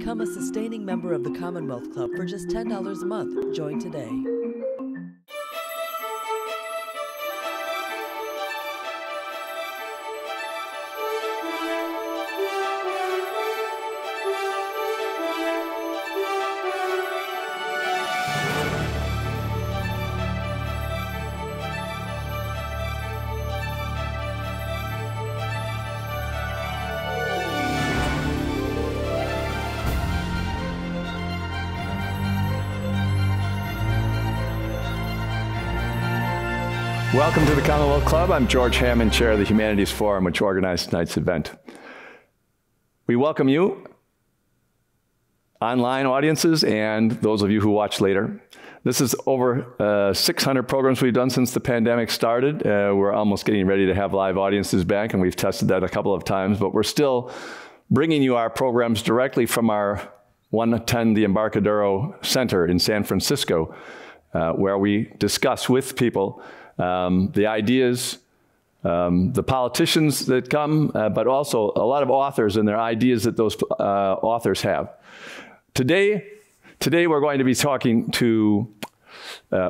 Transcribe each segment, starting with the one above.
Become a sustaining member of the Commonwealth Club for just $10 a month. Join today. Welcome to the Commonwealth Club. I'm George Hammond, Chair of the Humanities Forum, which organized tonight's event. We welcome you, online audiences, and those of you who watch later. This is over 600 programs we've done since the pandemic started. We're almost getting ready to have live audiences back, and we've tested that a couple of times, but we're still bringing you our programs directly from our 110, the Embarcadero Center in San Francisco, where we discuss with people the ideas, the politicians that come, but also a lot of authors and their ideas that those authors have. Today we're going to be talking to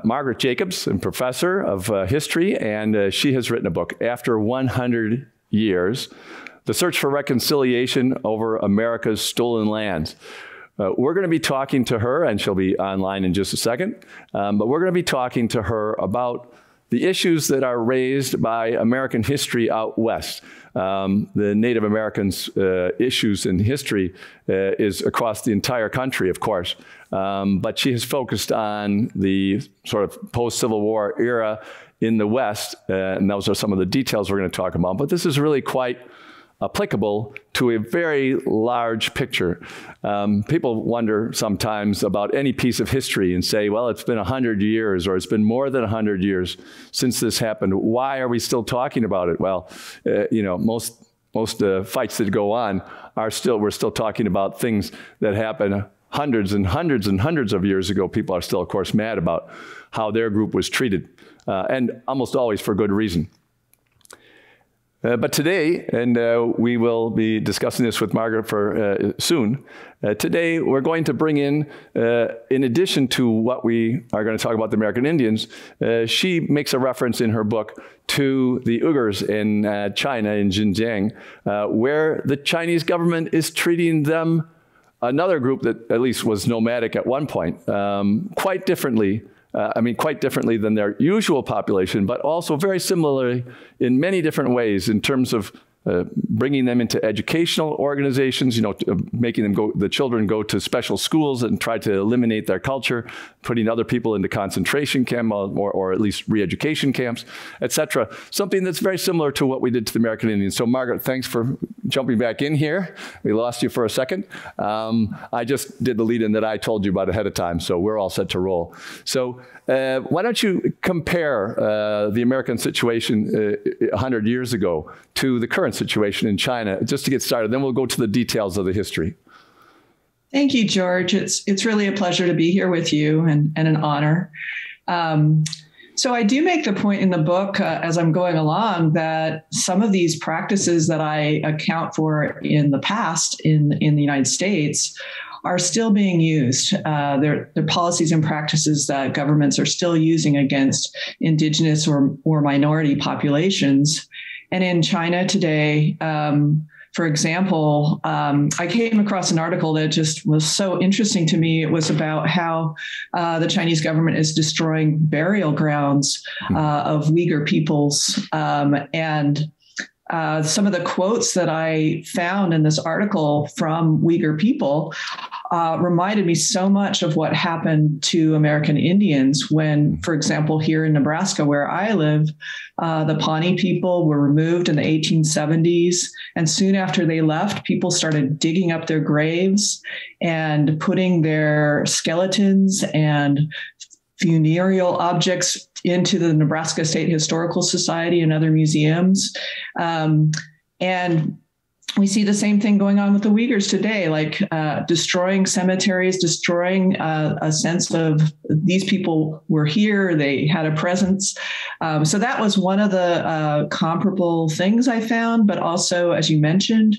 Margaret Jacobs, a professor of history, and she has written a book, After 100 Years, The Search for Reconciliation Over America's Stolen Lands. We're going to be talking to her, and she'll be online in just a second, but we're going to be talking to her about the issues that are raised by American history out west. The Native Americans' issues in history is across the entire country, of course, but she has focused on the sort of post-Civil War era in the West, and those are some of the details we're going to talk about, but this is really quite applicable to a very large picture. People wonder sometimes about any piece of history and say, well, it's been 100 years or it's been more than 100 years since this happened. Why are we still talking about it? Well, you know, most fights that go on are still, we're still talking about things that happened hundreds and hundreds and hundreds of years ago. People are still, of course, mad about how their group was treated, and almost always for good reason. But today, and we will be discussing this with Margaret for soon, today we're going to bring in addition to what we are going to talk about the American Indians, she makes a reference in her book to the Uyghurs in China, in Xinjiang, where the Chinese government is treating them, another group that at least was nomadic at one point, quite differently. I mean, quite differently than their usual population, but also very similarly in many different ways in terms of bringing them into educational organizations, you know, making them go, the children go to special schools and try to eliminate their culture, putting other people into concentration camp or at least re-education camps, etc. Something that's very similar to what we did to the American Indians. So Margaret, thanks for jumping back in here. We lost you for a second. I just did the lead-in that I told you about ahead of time, so we're all set to roll. So why don't you compare the American situation 100 years ago to the current situation in China, just to get started, then we'll go to the details of the history. Thank you, George. It's really a pleasure to be here with you and an honor. So I do make the point in the book as I'm going along that some of these practices that I account for in the past in the United States are still being used. They're policies and practices that governments are still using against indigenous or minority populations. And in China today, for example, I came across an article that just was so interesting to me. It was about how the Chinese government is destroying burial grounds of Uyghur peoples. And some of the quotes that I found in this article from Uyghur people reminded me so much of what happened to American Indians when, for example, here in Nebraska, where I live, the Pawnee people were removed in the 1870s. And soon after they left, people started digging up their graves and putting their skeletons and funereal objects into the Nebraska State Historical Society and other museums. And we see the same thing going on with the Uyghurs today, like destroying cemeteries, destroying a sense of these people were here, they had a presence. So that was one of the comparable things I found, but also, as you mentioned,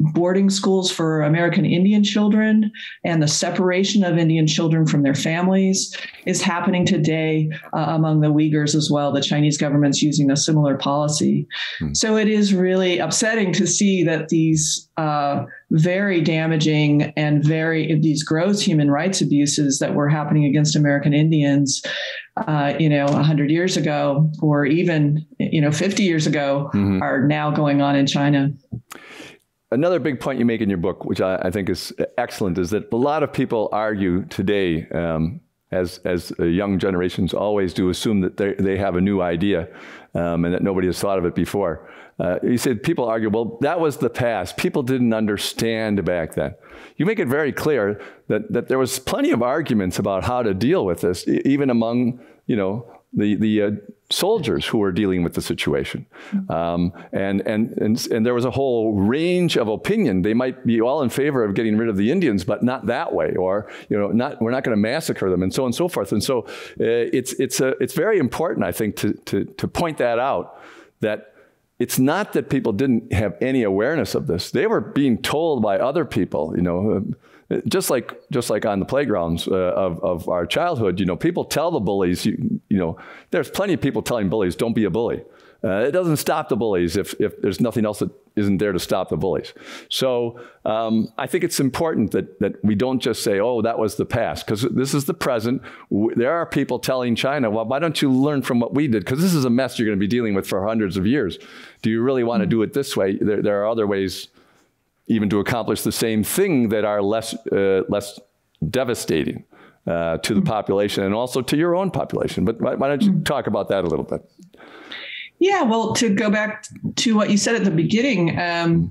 boarding schools for American Indian children and the separation of Indian children from their families is happening today among the Uyghurs as well. The Chinese government's using a similar policy. So it is really upsetting to see that these very damaging and these gross human rights abuses that were happening against American Indians, 100 years ago, or even, 50 years ago, are now going on in China. Another big point you make in your book, which I think is excellent, is that a lot of people argue today, as young generations always do, assume that they have a new idea and that nobody has thought of it before. You said people argue, well, that was the past. People didn't understand back then. You make it very clear that there was plenty of arguments about how to deal with this, even among, the soldiers who were dealing with the situation. And there was a whole range of opinion. They might be all in favor of getting rid of the Indians, but not that way, or, we're not going to massacre them, and so on and so forth. And so it's very important, I think, to point that out, that it's not that people didn't have any awareness of this. They were being told by other people, just like on the playgrounds of our childhood, people tell the bullies, there's plenty of people telling bullies, don't be a bully. It doesn't stop the bullies if there's nothing else that isn't there to stop the bullies. So I think it's important that we don't just say, oh, that was the past, because this is the present. There are people telling China, well, why don't you learn from what we did? Because this is a mess you're going to be dealing with for hundreds of years. Do you really want to do it this way? There are other ways even to accomplish the same thing that are less devastating to the population and also to your own population. But why don't you talk about that a little bit? Yeah, well, to go back to what you said at the beginning,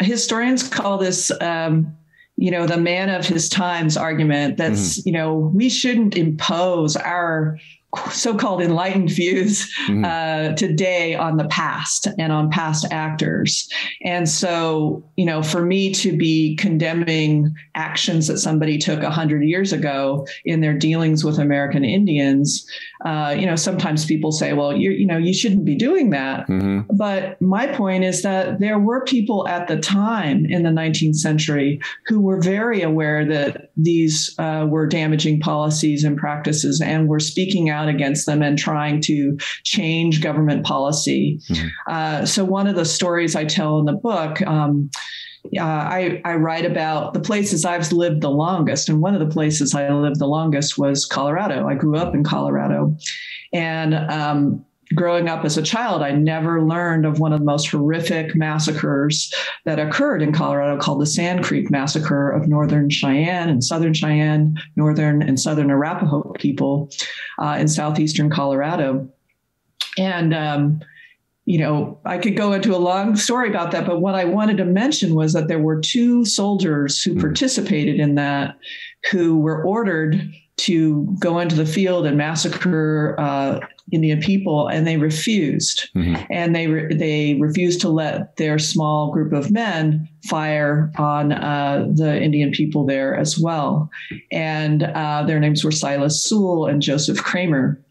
historians call this, the man of his times argument. That's, we shouldn't impose our so-called enlightened views today on the past and on past actors. And so, for me to be condemning actions that somebody took 100 years ago in their dealings with American Indians, sometimes people say, well, you shouldn't be doing that. But my point is that there were people at the time in the 19th century who were very aware that these were damaging policies and practices and were speaking out against them and trying to change government policy. So one of the stories I tell in the book, I write about the places I've lived the longest. And one of the places I lived the longest was Colorado. I grew up in Colorado. And growing up as a child, I never learned of one of the most horrific massacres that occurred in Colorado called the Sand Creek Massacre of Northern Cheyenne and Southern Cheyenne, Northern and Southern Arapaho people in southeastern Colorado. And, I could go into a long story about that, but what I wanted to mention was that there were two soldiers who participated in that who were ordered to go into the field and massacre Indian people, and they refused. And they refused to let their small group of men fire on the Indian people there as well. And their names were Silas Sewell and Joseph Kramer.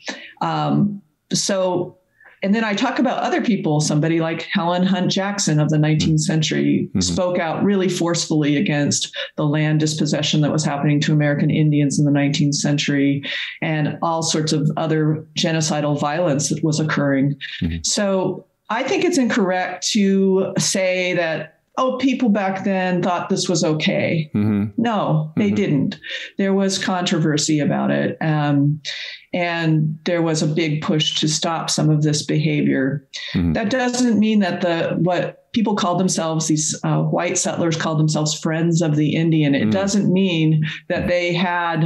And then I talk about other people. Somebody like Helen Hunt Jackson of the 19th century spoke out really forcefully against the land dispossession that was happening to American Indians in the 19th century and all sorts of other genocidal violence that was occurring. So I think it's incorrect to say that, oh, people back then thought this was okay. No, they didn't. There was controversy about it. And there was a big push to stop some of this behavior. That doesn't mean that what people called themselves, these white settlers called themselves friends of the Indian. It doesn't mean that they had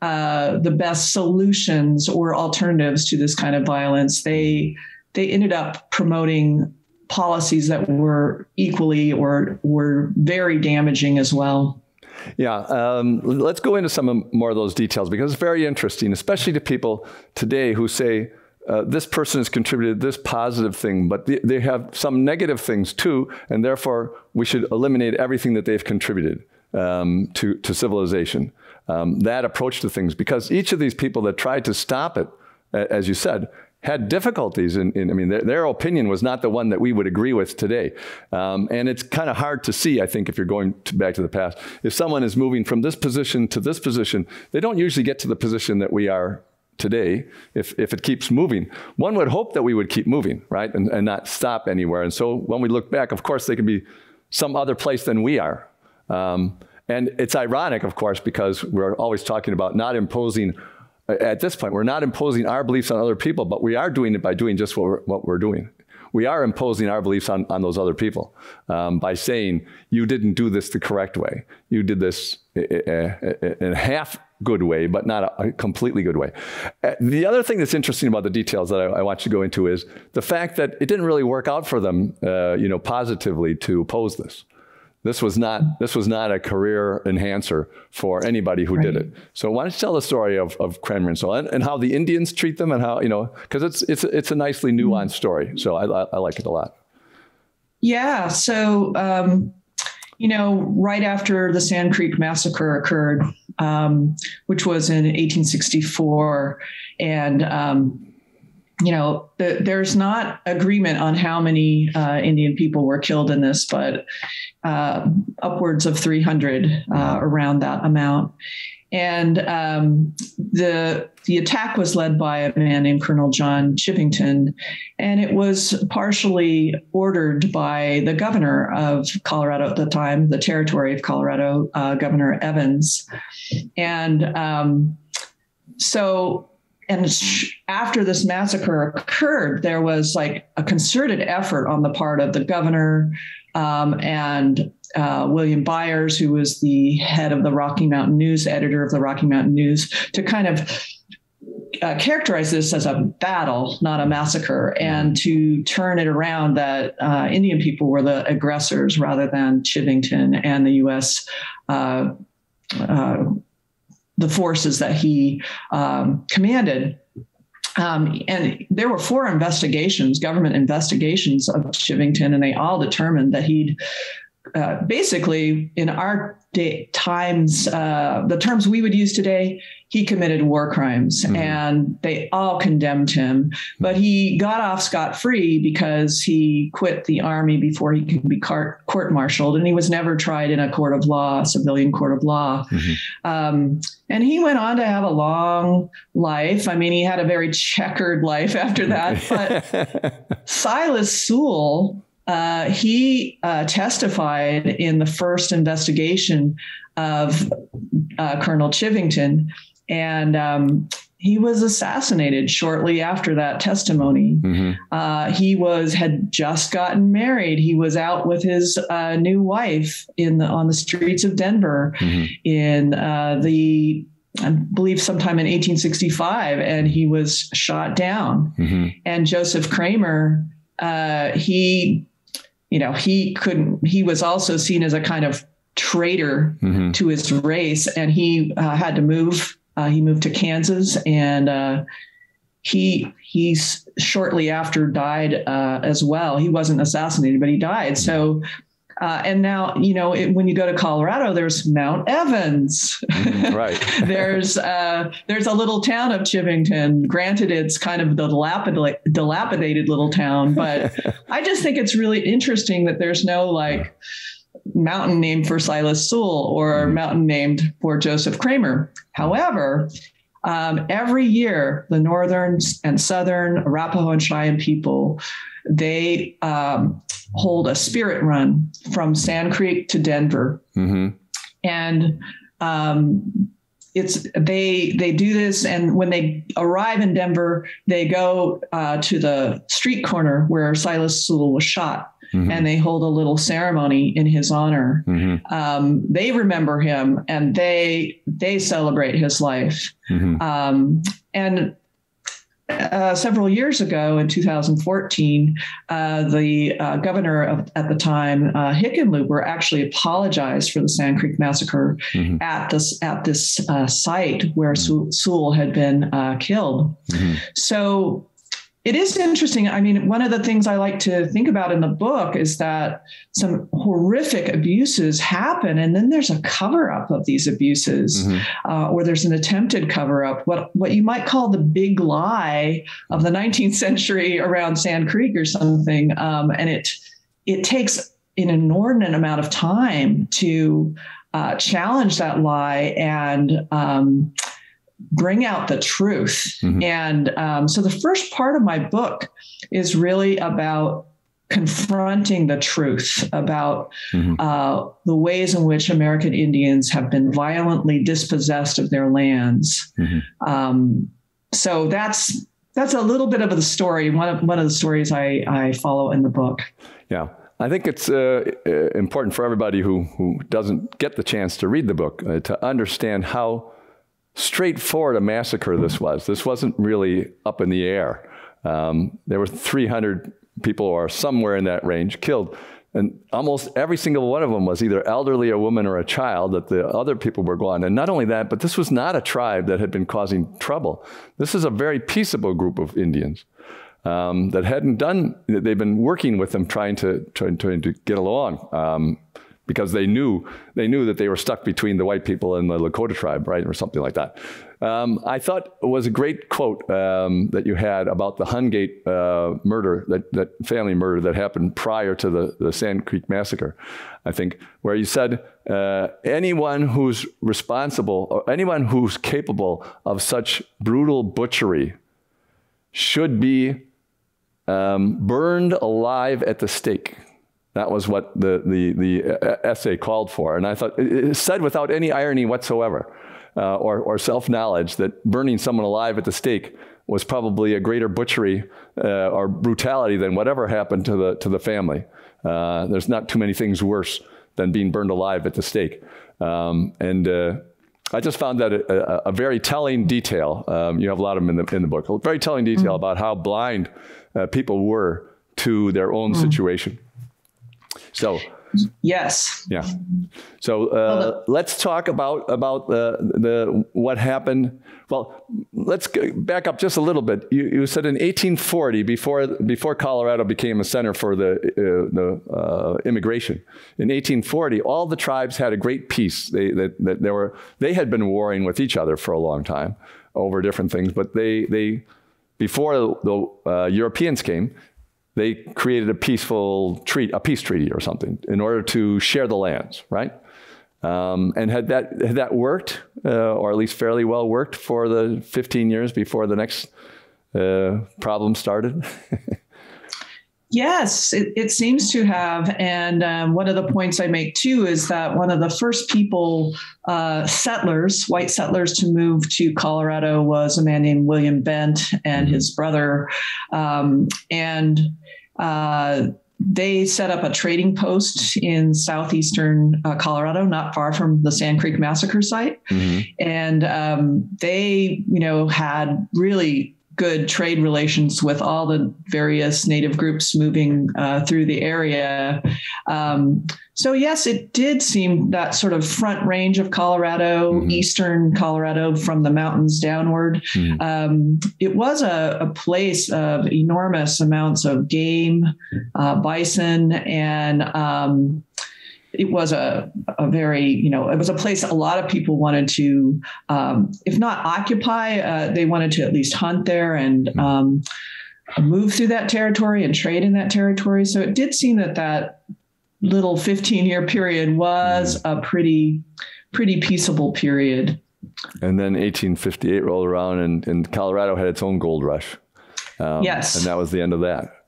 the best solutions or alternatives to this kind of violence. They ended up promoting policies that were equally or were very damaging as well. Yeah, let's go into some more of those details, because it's very interesting, especially to people today who say, this person has contributed this positive thing, but they have some negative things too, and therefore we should eliminate everything that they've contributed to civilization. That approach to things, because each of these people that tried to stop it, as you said, had difficulties in I mean, their opinion was not the one that we would agree with today. And it's kind of hard to see, I think, if you're going back to the past. If someone is moving from this position to this position, they don't usually get to the position that we are today, if it keeps moving. One would hope that we would keep moving, right, and not stop anywhere. And so when we look back, of course, they could be some other place than we are. And it's ironic, of course, because we're always talking about not imposing, at this point, we're not imposing our beliefs on other people, but we are doing it by doing just what we're doing. We are imposing our beliefs on those other people by saying, you didn't do this the correct way. You did this in a half good way, but not a completely good way. The other thing that's interesting about the details that I want you to go into is the fact that it didn't really work out for them positively to oppose this. This was not a career enhancer for anybody who did it. So why don't you tell the story of Kramer and so on, and how the Indians treat them, and how, you know, because it's a nicely nuanced story. So I like it a lot. Yeah. So, you know, right after the Sand Creek Massacre occurred, which was in 1864, and you know, there's not agreement on how many Indian people were killed in this, but upwards of 300, around that amount. And the attack was led by a man named Colonel John Chivington, and it was partially ordered by the governor of Colorado at the time, the territory of Colorado, Governor Evans. And And after this massacre occurred, there was like a concerted effort on the part of the governor and William Byers, who was the head of the Rocky Mountain News, editor of the Rocky Mountain News, to kind of characterize this as a battle, not a massacre, and to turn it around that Indian people were the aggressors rather than Chivington and the U.S. The forces that he commanded. And there were four investigations, government investigations of Chivington, and they all determined that he'd basically, in our day, times, the terms we would use today, he committed war crimes, and they all condemned him. But he got off scot-free because he quit the army before he could be court-martialed, and he was never tried in a court of law, a civilian court of law. And he went on to have a long life. I mean, he had a very checkered life after that. But Silas Sewell, he testified in the first investigation of Colonel Chivington, and he was assassinated shortly after that testimony. He had just gotten married. He was out with his new wife on the streets of Denver in I believe sometime in 1865, and he was shot down. And Joseph Kramer, he was also seen as a kind of traitor to his race, and he had to move. He moved to Kansas, and he shortly after died as well. He wasn't assassinated, but he died. So, and now, you know, when you go to Colorado, there's Mount Evans. There's a little town of Chivington. Granted, it's kind of the dilapidated little town, but I just think it's really interesting that there's no like mountain named for Silas Sewell or mountain named for Joseph Kramer. However, every year, the Northern and Southern Arapaho and Cheyenne people, they hold a spirit run from Sand Creek to Denver. And they do this. And when they arrive in Denver, they go to the street corner where Silas Sewell was shot. And they hold a little ceremony in his honor. They remember him, and they celebrate his life. Several years ago, in 2014, the governor at the time, Hickenlooper, actually apologized for the Sand Creek Massacre at this site where Sewell had been killed. So It is interesting. I mean, one of the things I like to think about in the book is that some horrific abuses happen, and then there's a cover-up of these abuses, or there's an attempted cover-up. What you might call the big lie of the 19th century around Sand Creek or something, and it takes an inordinate amount of time to challenge that lie and bring out the truth. And so the first part of my book is really about confronting the truth about the ways in which American Indians have been violently dispossessed of their lands. So that's a little bit of the story. One of the stories I follow in the book. Yeah. I think it's important for everybody who doesn't get the chance to read the book to understand how straightforward a massacre this was. This wasn't really up in the air. There were 300 people or somewhere in that range killed. And almost every single one of them was either elderly, a woman, or a child, that the other people were gone. And not only that, but this was not a tribe that had been causing trouble. This is a very peaceable group of Indians that hadn't done, they've been working with them, trying to get along. Because they knew that they were stuck between the white people and the Lakota tribe, right, or something like that. I thought it was a great quote that you had about the Hungate murder, that family murder that happened prior to the Sand Creek Massacre, I think, where you said, anyone who's responsible or anyone who's capable of such brutal butchery should be burned alive at the stake. That was what the essay called for. And I thought it said without any irony whatsoever or self-knowledge that burning someone alive at the stake was probably a greater butchery or brutality than whatever happened to the family. There's not too many things worse than being burned alive at the stake. I just found that a very telling detail. You have a lot of them in the book. A very telling detail about how blind people were to their own situation. So, yes. Yeah. So let's talk about the what happened. Well, let's back up just a little bit. You said in 1840, before Colorado became a center for the immigration, in 1840, all the tribes had a great peace. They had been warring with each other for a long time over different things, but they before the Europeans came, they created a peace treaty or something in order to share the lands, right? And had that worked, or at least fairly well worked for the 15 years before the next problem started? Yes, it seems to have. And one of the points I make, too, is that one of the first people, white settlers to move to Colorado was a man named William Bent and his brother. They set up a trading post in southeastern Colorado, not far from the Sand Creek Massacre site. And they, had really good trade relations with all the various native groups moving through the area. So yes, it did seem that sort of front range of Colorado, eastern Colorado from the mountains downward. It was a place of enormous amounts of game, bison, and it was a very, it was a place a lot of people wanted to, if not occupy, they wanted to at least hunt there and move through that territory and trade in that territory. So it did seem that little 15-year period was a pretty peaceable period. And then 1858 rolled around and Colorado had its own gold rush. Yes. And that was the end of that.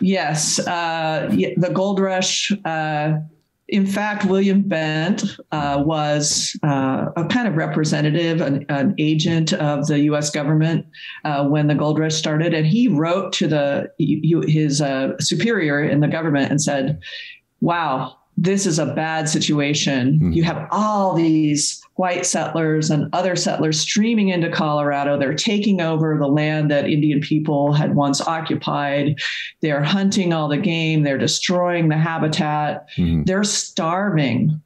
Yes, the gold rush. In fact, William Bent was a kind of representative, an agent of the U.S. government when the gold rush started. And he wrote to his superior in the government and said, wow, this is a bad situation. You have all these white settlers and other settlers streaming into Colorado. They're taking over the land that Indian people had once occupied. They're hunting all the game. They're destroying the habitat. They're starving.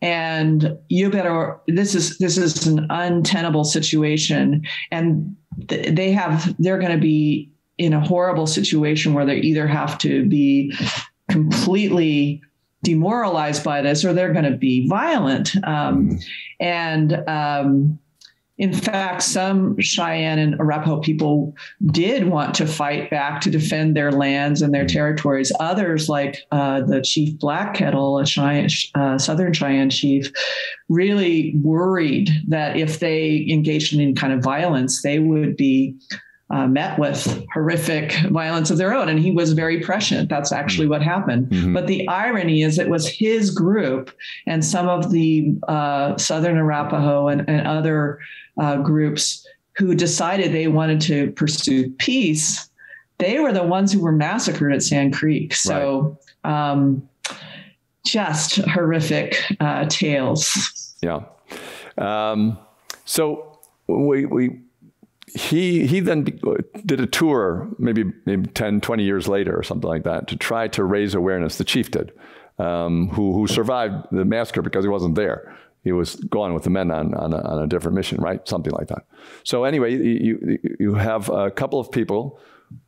And this is an untenable situation. And they're going to be in a horrible situation where they either have to be completely demoralized by this, or they're going to be violent. In fact, some Cheyenne and Arapaho people did want to fight back to defend their lands and their territories. Others, like the Chief Black Kettle, a Cheyenne, Southern Cheyenne chief, really worried that if they engaged in any kind of violence, they would be met with horrific violence of their own. And he was very prescient. That's actually what happened. Mm-hmm. But the irony is it was his group and some of the Southern Arapaho and other groups who decided they wanted to pursue peace. They were the ones who were massacred at Sand Creek. So right. Just horrific tales. Yeah. He then did a tour maybe 10, 20 years later or something like that to try to raise awareness. The chief did, who survived the massacre because he wasn't there. He was gone with the men on a different mission, right? Something like that. So anyway, you have a couple of people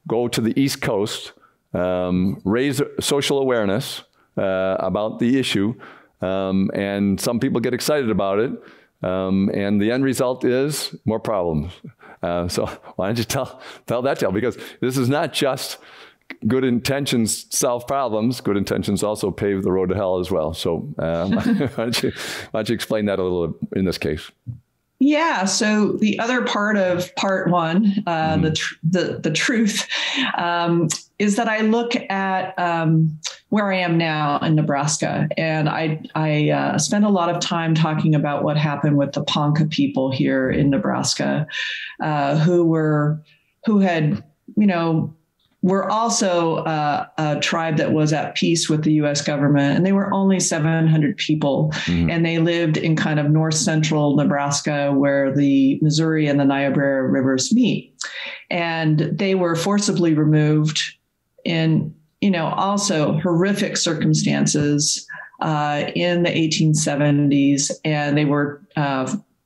go to the East Coast, raise social awareness about the issue, and some people get excited about it. And the end result is more problems. So why don't you tell that tale? Because this is not just good intentions solve problems. Good intentions also pave the road to hell as well. So why don't you explain that a little in this case? Yeah. So the other part of part one, the truth, is that I look at where I am now in Nebraska, and I spend a lot of time talking about what happened with the Ponca people here in Nebraska, who were also a tribe that was at peace with the U.S. government, and they were only 700 people, and they lived in kind of north central Nebraska where the Missouri and the Niobrara rivers meet. And they were forcibly removed in, also horrific circumstances in the 1870s, and they were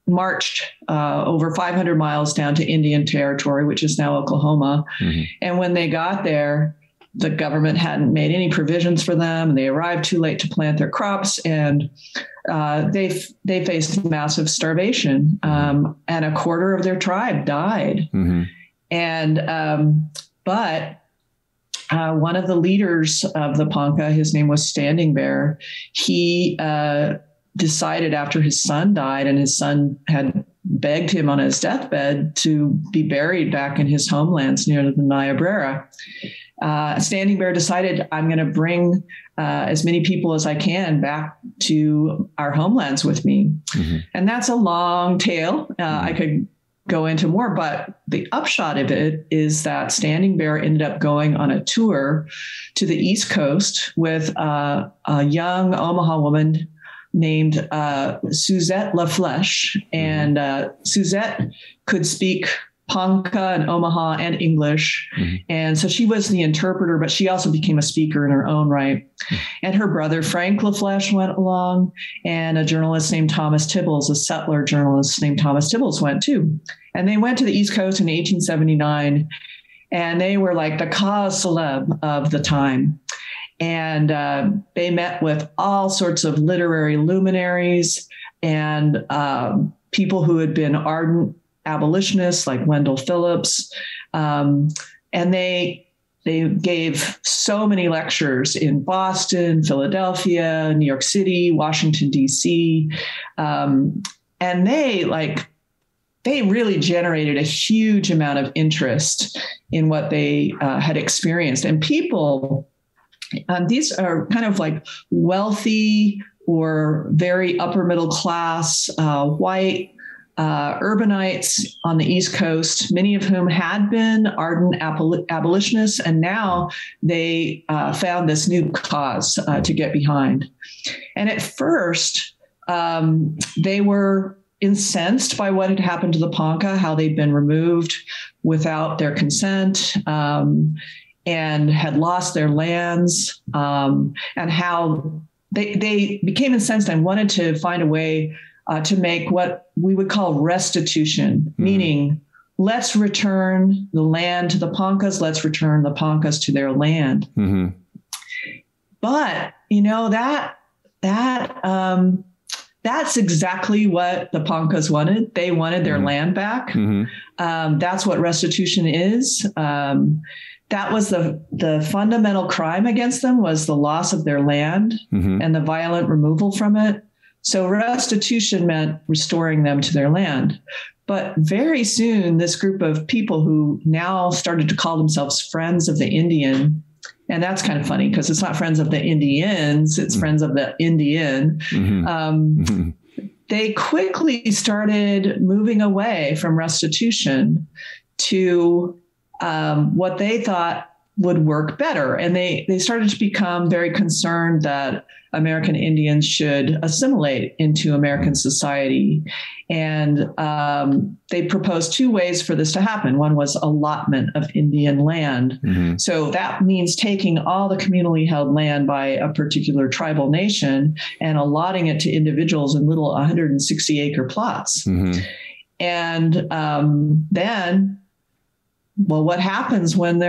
marched over 500 miles down to Indian territory, which is now Oklahoma. Mm-hmm. And when they got there, the government hadn't made any provisions for them. And they arrived too late to plant their crops, and they faced massive starvation. And a quarter of their tribe died. Mm-hmm. And one of the leaders of the Ponca, his name was Standing Bear, he decided after his son died, and his son had begged him on his deathbed to be buried back in his homelands near the Niobrara. Standing Bear decided, I'm going to bring as many people as I can back to our homelands with me. Mm-hmm. And that's a long tale. I could go into more, but the upshot of it is that Standing Bear ended up going on a tour to the East Coast with a young Omaha woman named Susette La Flesche. And Susette could speak Ponca and Omaha and English. Mm-hmm. And so she was the interpreter, but she also became a speaker in her own right. And her brother, Frank La Flesche, went along, and a journalist named Thomas Tibbles, a settler journalist named Thomas Tibbles, went too. And they went to the East Coast in 1879, and they were like the cause célèbre of the time. And they met with all sorts of literary luminaries and people who had been ardent abolitionists like Wendell Phillips. And they gave so many lectures in Boston, Philadelphia, New York City, Washington, D.C. And they really generated a huge amount of interest in what they had experienced. And people... these are kind of like wealthy or very upper middle class white urbanites on the East Coast, many of whom had been ardent abolitionists, and now they found this new cause to get behind. And at first, they were incensed by what had happened to the Ponca, how they'd been removed without their consent, and had lost their lands, and how they became incensed and wanted to find a way to make what we would call restitution, meaning let's return the land to the Poncas. Let's return the Poncas to their land. Mm-hmm. But, you know, that's exactly what the Poncas wanted. They wanted their mm-hmm. land back. Mm-hmm. That's what restitution is. That was the fundamental crime against them, was the loss of their land mm-hmm. and the violent removal from it. So restitution meant restoring them to their land. But very soon, this group of people who now started to call themselves Friends of the Indian, and that's kind of funny because it's not Friends of the Indians, it's mm-hmm. Friends of the Indian. Mm-hmm. Mm-hmm. They quickly started moving away from restitution to what they thought would work better. And they started to become very concerned that American Indians should assimilate into American society. And they proposed two ways for this to happen. One was allotment of Indian land. Mm-hmm. So that means taking all the communally held land by a particular tribal nation and allotting it to individuals in little 160-acre plots. Mm-hmm. And then... well, what happens when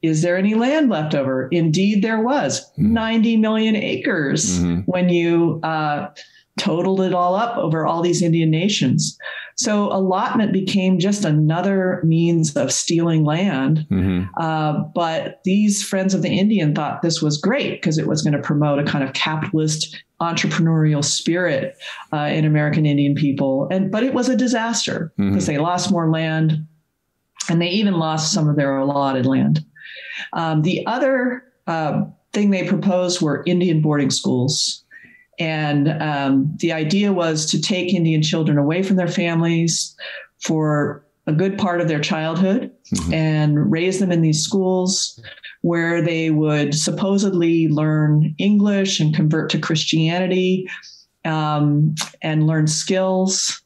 is there any land left over? Indeed, there was mm-hmm. 90 million acres mm-hmm. when you totaled it all up over all these Indian nations. So allotment became just another means of stealing land. Mm-hmm. But these Friends of the Indian thought this was great because it was going to promote a kind of capitalist entrepreneurial spirit in American Indian people. But it was a disaster because mm-hmm. they lost more land. And they even lost some of their allotted land. The other thing they proposed were Indian boarding schools. And the idea was to take Indian children away from their families for a good part of their childhood mm-hmm. and raise them in these schools where they would supposedly learn English and convert to Christianity and learn skills.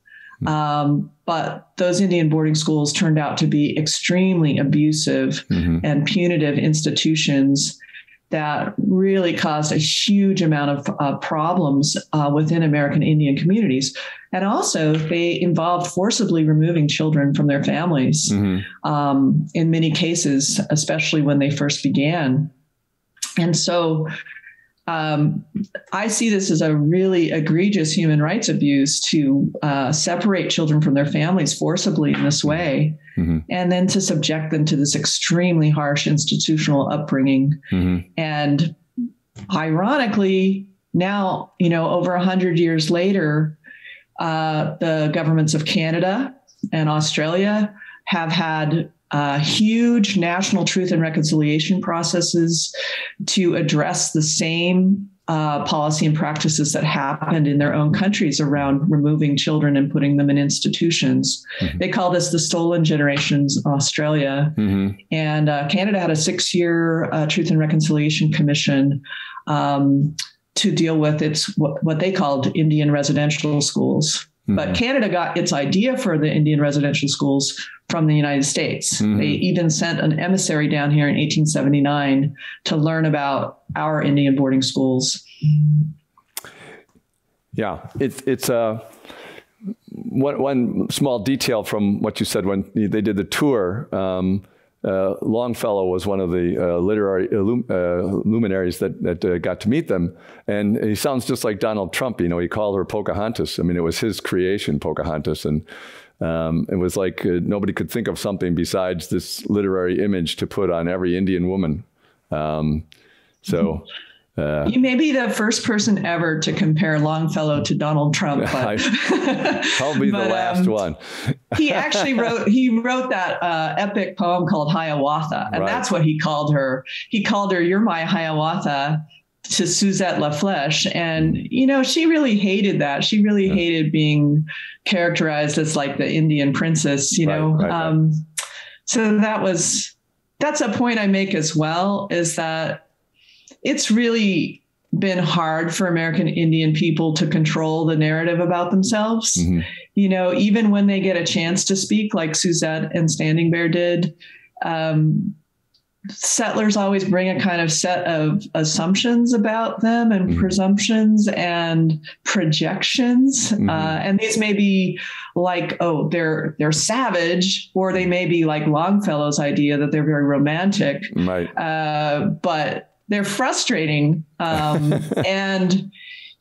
But those Indian boarding schools turned out to be extremely abusive mm-hmm. and punitive institutions that really caused a huge amount of problems within American Indian communities. And also they involved forcibly removing children from their families mm-hmm. In many cases, especially when they first began. And so I see this as a really egregious human rights abuse to separate children from their families forcibly in this way, mm-hmm. and then to subject them to this extremely harsh institutional upbringing. Mm-hmm. And ironically, now, you know, over 100 years later, the governments of Canada and Australia have had huge national truth and reconciliation processes to address the same policy and practices that happened in their own countries around removing children and putting them in institutions. Mm-hmm. They call this the stolen generations in Australia. Mm-hmm. And Canada had a 6-year Truth and Reconciliation Commission to deal with what they called Indian residential schools. Mm-hmm. But Canada got its idea for the Indian residential schools from the United States. Mm-hmm. They even sent an emissary down here in 1879 to learn about our Indian boarding schools. Yeah, it's one small detail from what you said when they did the tour. Longfellow was one of the literary luminaries that got to meet them. And he sounds just like Donald Trump. You know, he called her Pocahontas. I mean, it was his creation, Pocahontas. And it was like nobody could think of something besides this literary image to put on every Indian woman. You may be the first person ever to compare Longfellow to Donald Trump, but probably the last one. He actually wrote that epic poem called Hiawatha, and that's what he called her. He called her, "You're my Hiawatha," to Susette La Flesche. And, you know, she really hated that. She really hated being characterized as like the Indian princess, you know? So that's a point I make as well, is that it's really been hard for American Indian people to control the narrative about themselves. Mm-hmm. You know, even when they get a chance to speak, like Susette and Standing Bear did, settlers always bring a kind of set of assumptions about them and presumptions and projections. And these may be like, oh, they're savage, or they may be like Longfellow's idea that they're very romantic, right? But they're frustrating. And,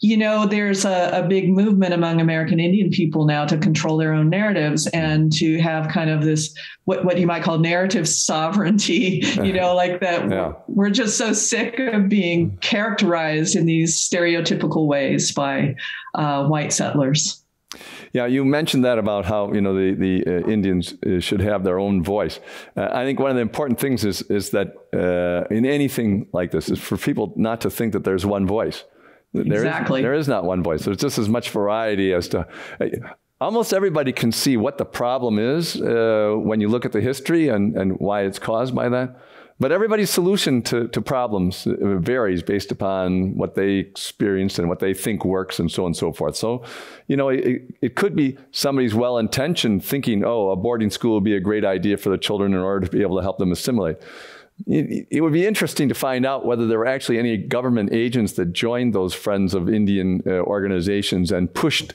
you know, there's a big movement among American Indian people now to control their own narratives and to have kind of this, what you might call narrative sovereignty, you know, like that. Yeah. We're just so sick of being characterized in these stereotypical ways by white settlers. Yeah, you mentioned that about how, you know, the Indians should have their own voice. I think one of the important things is that in anything like this is for people not to think that there's one voice. There is not one voice. There's just as much variety as to almost everybody can see what the problem is when you look at the history and why it's caused by that. But everybody's solution to problems varies based upon what they experienced and what they think works and so on and so forth. So, you know, it could be somebody's well-intentioned thinking, oh, a boarding school would be a great idea for the children in order to be able to help them assimilate. It would be interesting to find out whether there were actually any government agents that joined those Friends of Indian organizations and pushed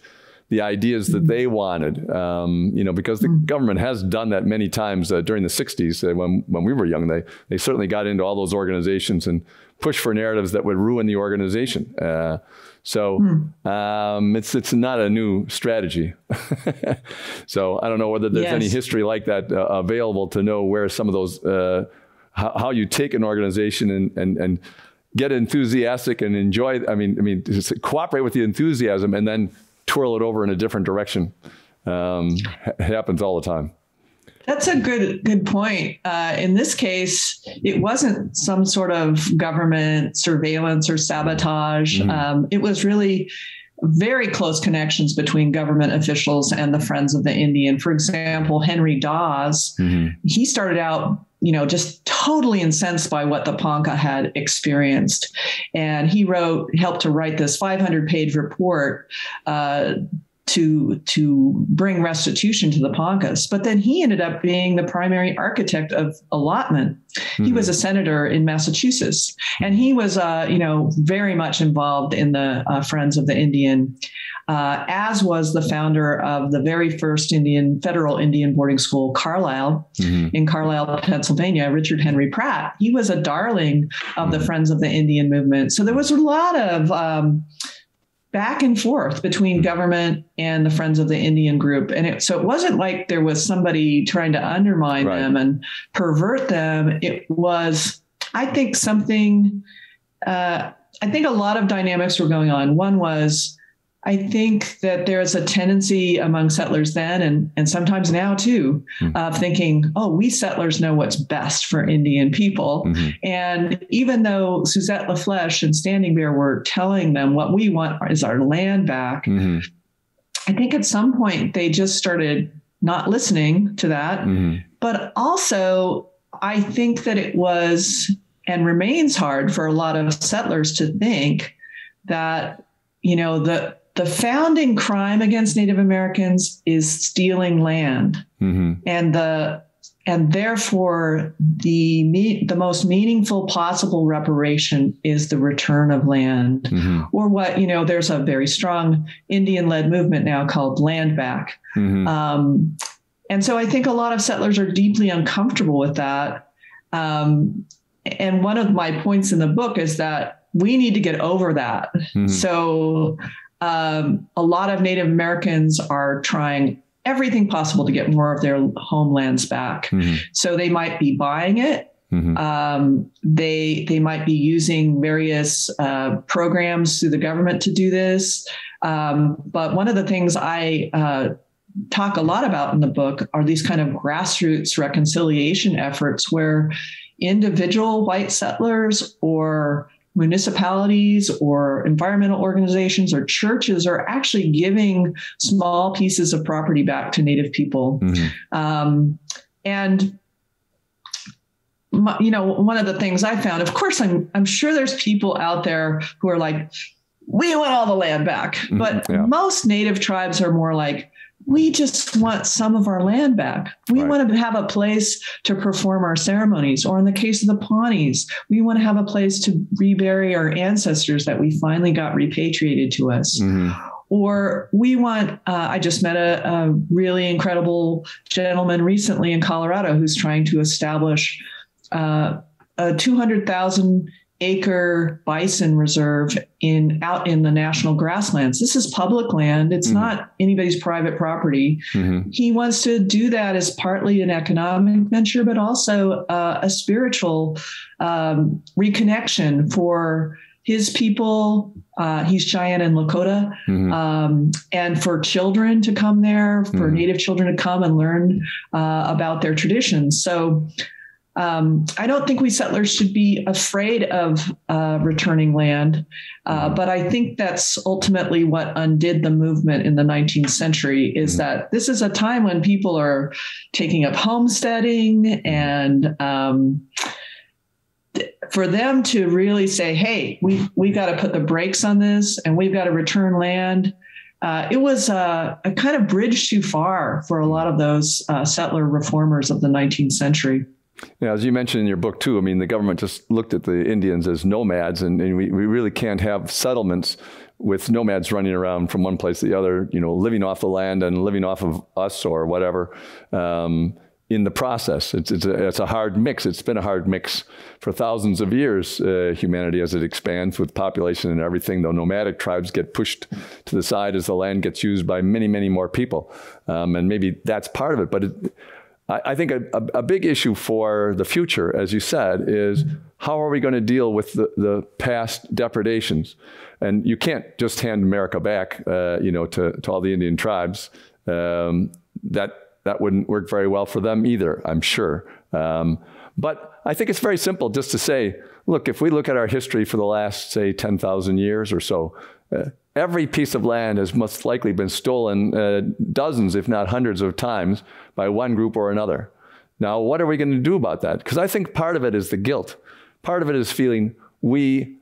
the ideas that they wanted, you know, because the government has done that many times during the 60s. When we were young, they certainly got into all those organizations and pushed for narratives that would ruin the organization. It's not a new strategy. So I don't know whether there's any history like that available to know where some of those how you take an organization and get enthusiastic and enjoy, I mean, just cooperate with the enthusiasm and then twirl it over in a different direction. Happens all the time. That's a good point. In this case, it wasn't some sort of government surveillance or sabotage. It was really very close connections between government officials and the Friends of the Indian. For example, Henry Dawes, he started out, you know, just totally incensed by what the Ponca had experienced. And he helped to write this 500-page report to bring restitution to the Poncas. But then he ended up being the primary architect of allotment. He was a senator in Massachusetts, and he was, you know, very much involved in the Friends of the Indian, as was the founder of the very first federal Indian boarding school, Carlisle, in Carlisle, Pennsylvania, Richard Henry Pratt. He was a darling of the Friends of the Indian movement. So there was a lot of back and forth between government and the Friends of the Indian group. And so it wasn't like there was somebody trying to undermine them and pervert them. It was, I think, something, I think a lot of dynamics were going on. One was, I think that there is a tendency among settlers then and sometimes now too, of thinking, oh, we settlers know what's best for Indian people. And even though Susette La Flesche and Standing Bear were telling them what we want is our land back, I think at some point they just started not listening to that. But also I think that it was and remains hard for a lot of settlers to think that, you know, the founding crime against Native Americans is stealing land. And therefore the most meaningful possible reparation is the return of land, or what, you know, there's a very strong Indian-led movement now called Land Back. And so I think a lot of settlers are deeply uncomfortable with that. And one of my points in the book is that we need to get over that. So, a lot of Native Americans are trying everything possible to get more of their homelands back. So they might be buying it. They might be using various programs through the government to do this. But one of the things I talk a lot about in the book are these kind of grassroots reconciliation efforts where individual white settlers or municipalities or environmental organizations or churches are actually giving small pieces of property back to Native people. You know, one of the things I found, of course, I'm sure there's people out there who are like, we want all the land back. But most Native tribes are more like, we just want some of our land back. We right. want to have a place to perform our ceremonies, or in the case of the Pawnees, we want to have a place to rebury our ancestors that we finally got repatriated to us. Mm-hmm. Or we want, I just met a really incredible gentleman recently in Colorado who's trying to establish a 200,000 acre bison reserve out in the national grasslands. This is public land. It's mm-hmm. not anybody's private property. Mm-hmm. He wants to do that as partly an economic venture, but also a spiritual reconnection for his people. He's Cheyenne and Lakota, mm-hmm. And for children to come there, for mm-hmm. Native children to come and learn about their traditions. So I don't think we settlers should be afraid of returning land, but I think that's ultimately what undid the movement in the 19th century is mm-hmm. that this is a time when people are taking up homesteading, and for them to really say, hey, we've got to put the brakes on this and we've got to return land. It was a kind of bridge too far for a lot of those settler reformers of the 19th century. Yeah, as you mentioned in your book, too, I mean, the government just looked at the Indians as nomads, and we really can't have settlements with nomads running around from one place to the other, you know, living off the land and living off of us or whatever. In the process, it's a hard mix. It's been a hard mix for thousands of years, humanity, as it expands with population and everything. Though nomadic tribes get pushed to the side as the land gets used by many, many more people. And maybe that's part of it. But I think a big issue for the future, as you said, is how are we going to deal with the past depredations? And you can't just hand America back, you know, to all the Indian tribes. That wouldn't work very well for them either, I'm sure. But I think it's very simple just to say, look, if we look at our history for the last, say, 10,000 years or so, every piece of land has most likely been stolen dozens, if not hundreds of times by one group or another. Now, what are we going to do about that? Because I think part of it is the guilt. Part of it is feeling we,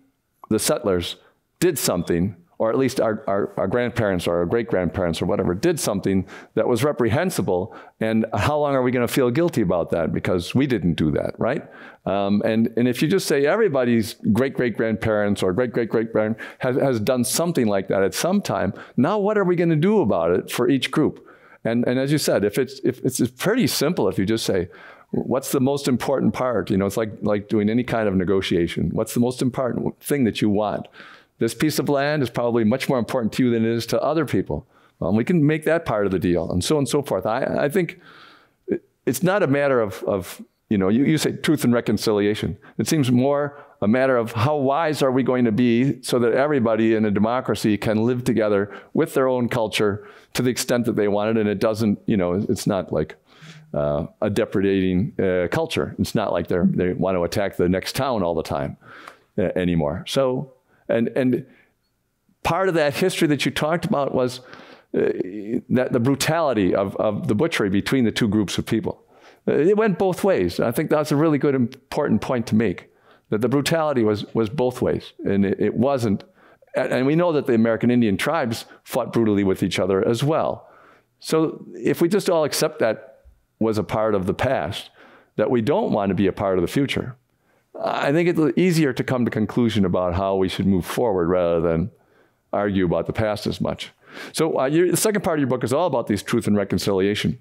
the settlers, did something, or at least our grandparents or our great-grandparents or whatever, did something that was reprehensible. And how long are we going to feel guilty about that? Because we didn't do that, right? And if you just say everybody's great-great-grandparents or great-great-great-grandparents has done something like that at some time, now what are we going to do about it for each group? And as you said, it's pretty simple if you just say, what's the most important part? You know, it's like doing any kind of negotiation. What's the most important thing that you want? This piece of land is probably much more important to you than it is to other people. We can make that part of the deal, and so forth. I think it's not a matter of you know, you say truth and reconciliation. It seems more a matter of how wise are we going to be so that everybody in a democracy can live together with their own culture to the extent that they want it, and it doesn't, you know, it's not like a depredating culture. It's not like they want to attack the next town all the time anymore. So. And part of that history that you talked about was that the brutality of the butchery between the two groups of people. It went both ways. I think that's a really good, important point to make, that the brutality was both ways. And it wasn't, and we know that the American Indian tribes fought brutally with each other as well. So if we just all accept that was a part of the past, that we don't want to be a part of the future, I think it's easier to come to conclusion about how we should move forward rather than argue about the past as much. So the second part of your book is all about these truth and reconciliation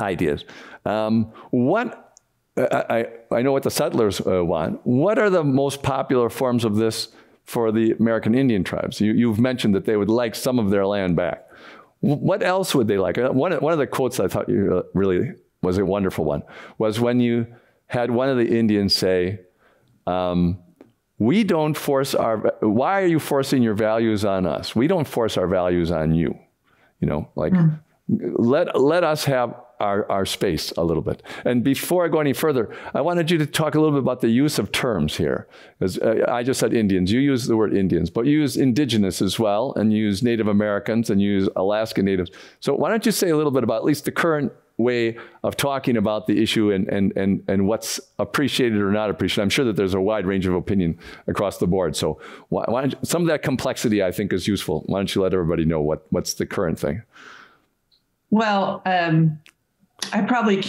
ideas. I know what the settlers want. What are the most popular forms of this for the American Indian tribes? You've mentioned that they would like some of their land back. What else would they like? One of the quotes I thought you really was a wonderful one was when you had one of the Indians say, why are you forcing your values on us? We don't force our values on you. You know, like, let us have our space a little bit. And before I go any further, I wanted you to talk a little bit about the use of terms here. Because I just said Indians, you use the word Indians, but you use indigenous as well, and you use Native Americans, and you use Alaska Natives. So why don't you say a little bit about at least the current way of talking about the issue and what's appreciated or not appreciated. I'm sure that there's a wide range of opinion across the board. So why don't you, some of that complexity I think is useful. Why don't you let everybody know what's the current thing? Well, I probably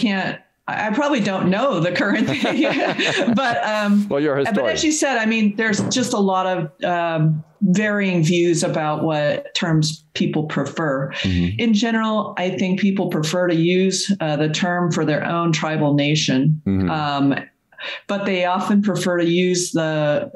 don't know the current thing, but, well, you're a historian. But as you said, I mean, there's just a lot of varying views about what terms people prefer. Mm-hmm. In general, I think people prefer to use the term for their own tribal nation, mm-hmm. But they often prefer to use that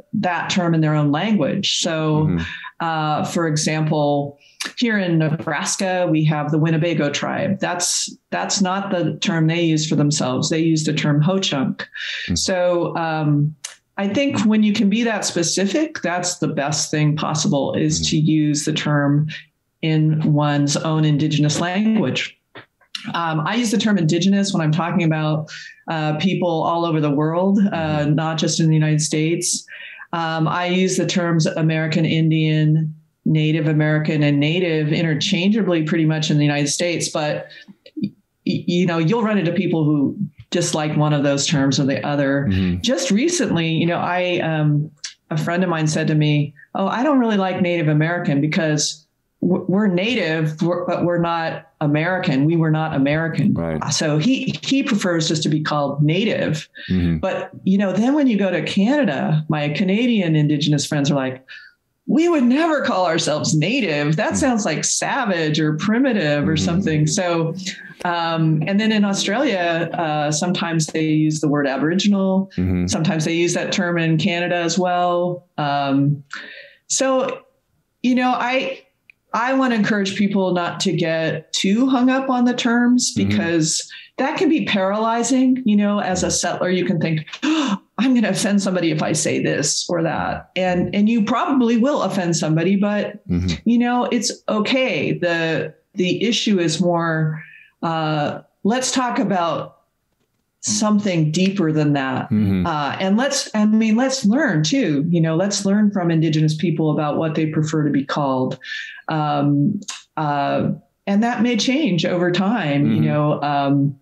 term in their own language. So, mm-hmm. For example, here in Nebraska, we have the Winnebago tribe. That's not the term they use for themselves. They use the term Ho-Chunk. Mm-hmm. So I think when you can be that specific, that's the best thing possible, is mm-hmm. to use the term in one's own indigenous language. I use the term indigenous when I'm talking about people all over the world, mm-hmm. not just in the United States. I use the terms American Indian, Native American, and Native interchangeably pretty much in the United States. But, you know, you'll run into people who dislike one of those terms or the other. Mm-hmm. Just recently, you know, a friend of mine said to me, "Oh, I don't really like Native American because we're Native, but we're not American. We were not American." Right. So he prefers just to be called Native. Mm-hmm. But, you know, then when you go to Canada, my Canadian Indigenous friends are like, "We would never call ourselves Native. That sounds like savage or primitive or mm-hmm. something." So, and then in Australia, sometimes they use the word Aboriginal. Mm-hmm. Sometimes they use that term in Canada as well. So, you know, I want to encourage people not to get too hung up on the terms, because mm-hmm. that can be paralyzing. You know, as a settler, you can think, "Oh, I'm going to offend somebody if I say this or that." And you probably will offend somebody, but mm-hmm. you know, it's okay. The issue is more, let's talk about something deeper than that. Mm-hmm. Let's learn too, you know, let's learn from indigenous people about what they prefer to be called. And that may change over time, mm-hmm. you know,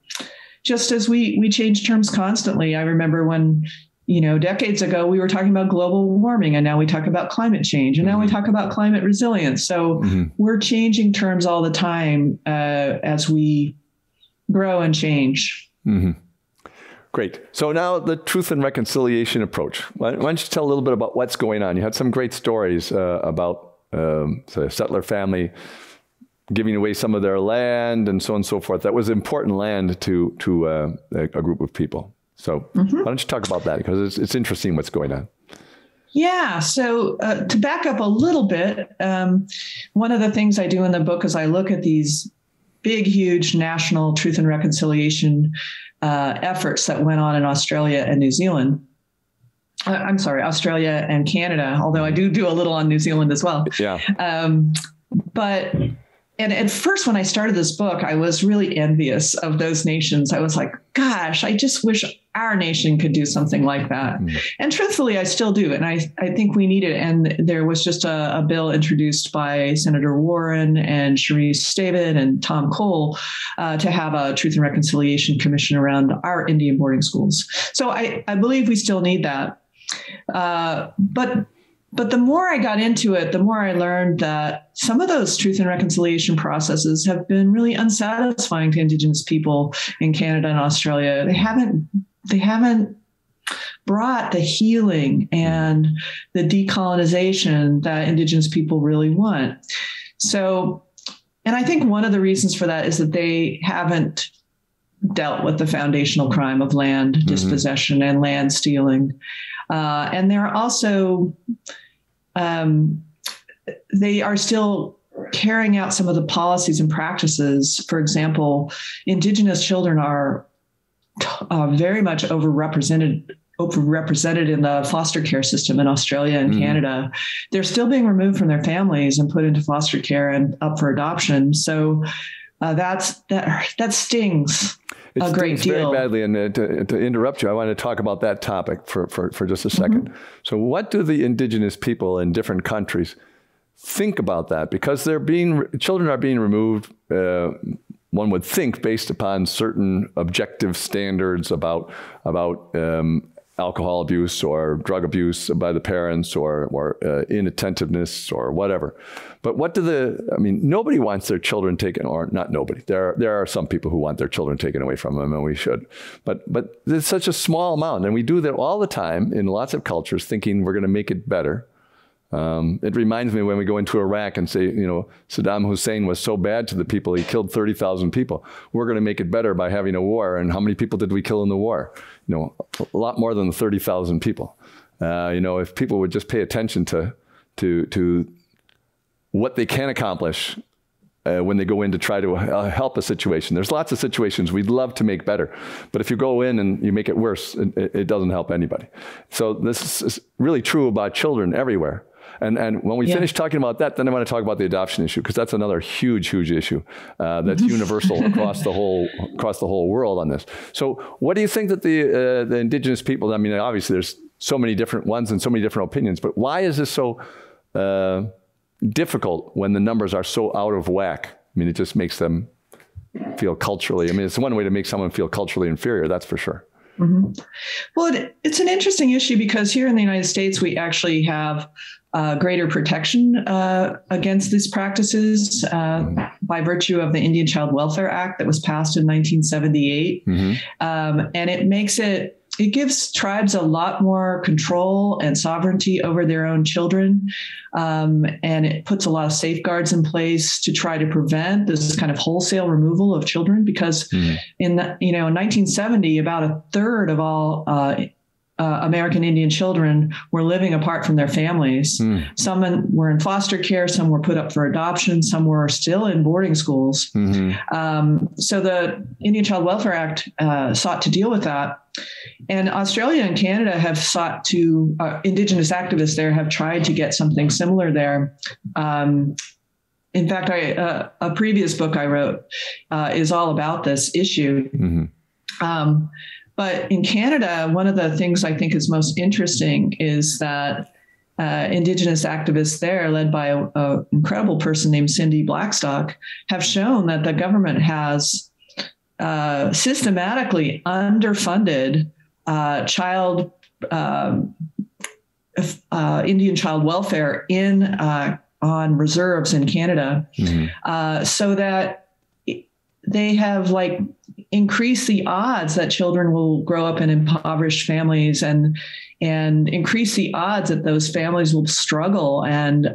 just as we change terms constantly. I remember when, you know, decades ago, we were talking about global warming, and now we talk about climate change, and mm-hmm. now we talk about climate resilience. So mm-hmm. we're changing terms all the time, as we grow and change. Mm-hmm. Great. So now the truth and reconciliation approach. Why don't you tell a little bit about what's going on? You had some great stories about the settler family giving away some of their land and so on and so forth. That was important land to a group of people. So mm-hmm. why don't you talk about that? Because it's interesting what's going on. Yeah. So to back up a little bit, one of the things I do in the book is I look at these big, huge national truth and reconciliation efforts that went on in Australia and New Zealand. I'm sorry, Australia and Canada, although I do a little on New Zealand as well. Yeah. But, and at first, when I started this book, I was really envious of those nations. I was like, gosh, I just wish our nation could do something like that. Mm-hmm. And truthfully, I still do. And I think we need it. And there was just a bill introduced by Senator Warren and Cherise Staben and Tom Cole to have a Truth and Reconciliation Commission around our Indian boarding schools. So I believe we still need that. But the more I got into it, the more I learned that some of those truth and reconciliation processes have been really unsatisfying to Indigenous people in Canada and Australia. They haven't brought the healing and the decolonization that Indigenous people really want. So, and I think one of the reasons for that is that they haven't dealt with the foundational crime of land mm-hmm. dispossession and land stealing. And they're also, they are still carrying out some of the policies and practices. For example, Indigenous children are very much overrepresented in the foster care system in Australia and mm-hmm. Canada. They're still being removed from their families and put into foster care and up for adoption. So that stings. It stings very badly. And to interrupt you, I want to talk about that topic for just a second. Mm-hmm. So what do the Indigenous people in different countries think about that? Because children are being removed, one would think, based upon certain objective standards about alcohol abuse or drug abuse by the parents or inattentiveness or whatever. But what do the, I mean, nobody wants their children taken, or not nobody. There are some people who want their children taken away from them, and we should. But it's such a small amount, and we do that all the time in lots of cultures, thinking we're going to make it better. It reminds me when we go into Iraq and say, you know, Saddam Hussein was so bad to the people, he killed 30,000 people. We're going to make it better by having a war. And how many people did we kill in the war? You know, a lot more than 30,000 people. You know, if people would just pay attention to what they can accomplish when they go in to try to help a situation. There's lots of situations we'd love to make better, but if you go in and you make it worse, it doesn't help anybody. So this is really true about children everywhere. And when we finish talking about that, then I want to talk about the adoption issue, because that's another huge, huge issue that's universal across the whole world on this. So what do you think that the indigenous people, I mean, obviously there's so many different ones and so many different opinions, but why is this so difficult when the numbers are so out of whack? I mean, it just makes them feel culturally, I mean, it's one way to make someone feel culturally inferior, that's for sure. Mm-hmm. Well, it's an interesting issue because here in the United States, we actually have greater protection against these practices by virtue of the Indian Child Welfare Act that was passed in 1978. Mm-hmm. And it makes it, it gives tribes a lot more control and sovereignty over their own children. And it puts a lot of safeguards in place to try to prevent this kind of wholesale removal of children, because in 1970, about a third of all American Indian children were living apart from their families. Mm. Some were in foster care, some were put up for adoption, some were still in boarding schools. Mm-hmm. So the Indian Child Welfare Act sought to deal with that. And Australia and Canada have sought to, Indigenous activists there have tried to get something similar there. In fact, a previous book I wrote is all about this issue. Mm-hmm. But in Canada, one of the things I think is most interesting is that Indigenous activists there, led by an incredible person named Cindy Blackstock, have shown that the government has systematically underfunded Indian child welfare on reserves in Canada, mm-hmm. So that they have increase the odds that children will grow up in impoverished families and increase the odds that those families will struggle and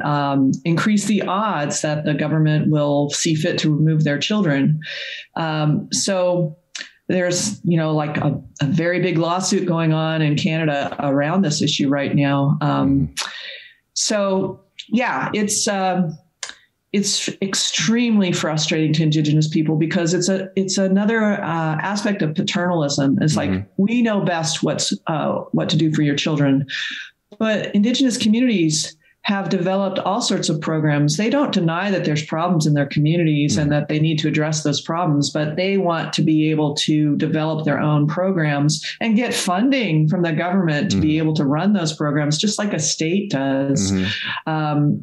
increase the odds that the government will see fit to remove their children. So there's, a very big lawsuit going on in Canada around this issue right now. So yeah, it's extremely frustrating to Indigenous people because it's another aspect of paternalism. It's mm-hmm. We know best what to do for your children, but Indigenous communities have developed all sorts of programs. They don't deny that there's problems in their communities mm-hmm. and that they need to address those problems, but they want to be able to develop their own programs and get funding from the government mm-hmm. to be able to run those programs, just like a state does. Mm-hmm.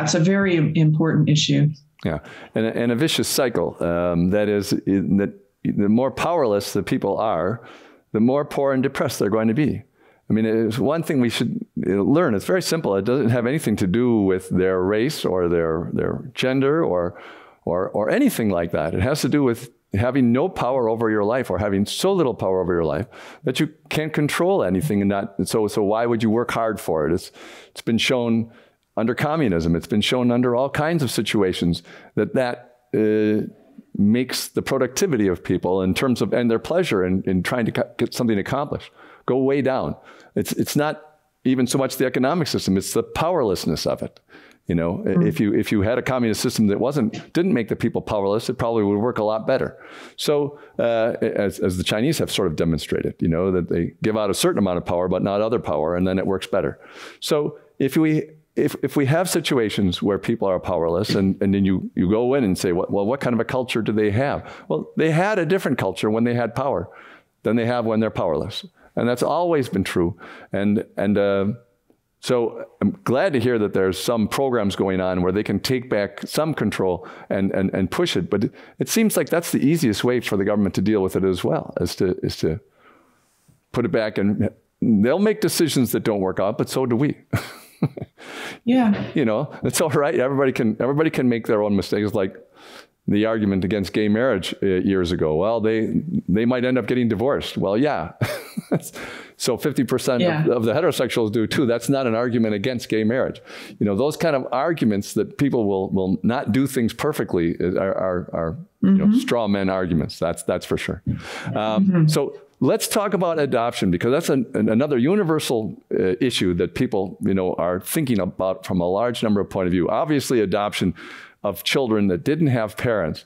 It's a very important issue. Yeah, and a vicious cycle. That is, that the more powerless the people are, the more poor and depressed they're going to be. I mean, it's one thing we should learn. It's very simple. It doesn't have anything to do with their race or their gender or anything like that. It has to do with having no power over your life, or having so little power over your life that you can't control anything. And so why would you work hard for it? It's been shown under communism, it's been shown under all kinds of situations that makes the productivity of people in terms of, and their pleasure in trying to get something accomplished, go way down. It's not even so much the economic system, it's the powerlessness of it. You know, mm-hmm. if you had a communist system that didn't make the people powerless, it probably would work a lot better. So as the Chinese have sort of demonstrated, you know, that they give out a certain amount of power, but not other power, and then it works better. So if we have situations where people are powerless and then you go in and say, well, what kind of a culture do they have? Well, they had a different culture when they had power than they have when they're powerless. And that's always been true. So I'm glad to hear that there's some programs going on where they can take back some control and push it. But it seems like that's the easiest way for the government to deal with it as well, is to put it back, and they'll make decisions that don't work out, but so do we. Yeah. You know, it's all right. Everybody can make their own mistakes. Like the argument against gay marriage years ago. Well, they might end up getting divorced. Well, yeah. So 50% yeah. of the heterosexuals do too. That's not an argument against gay marriage. You know, those kind of arguments that people will not do things perfectly are mm-hmm. you know, straw men arguments. That's for sure. Mm-hmm. So let's talk about adoption, because that's another universal issue that people, you know, are thinking about from a large number of point of view. Obviously, adoption of children that didn't have parents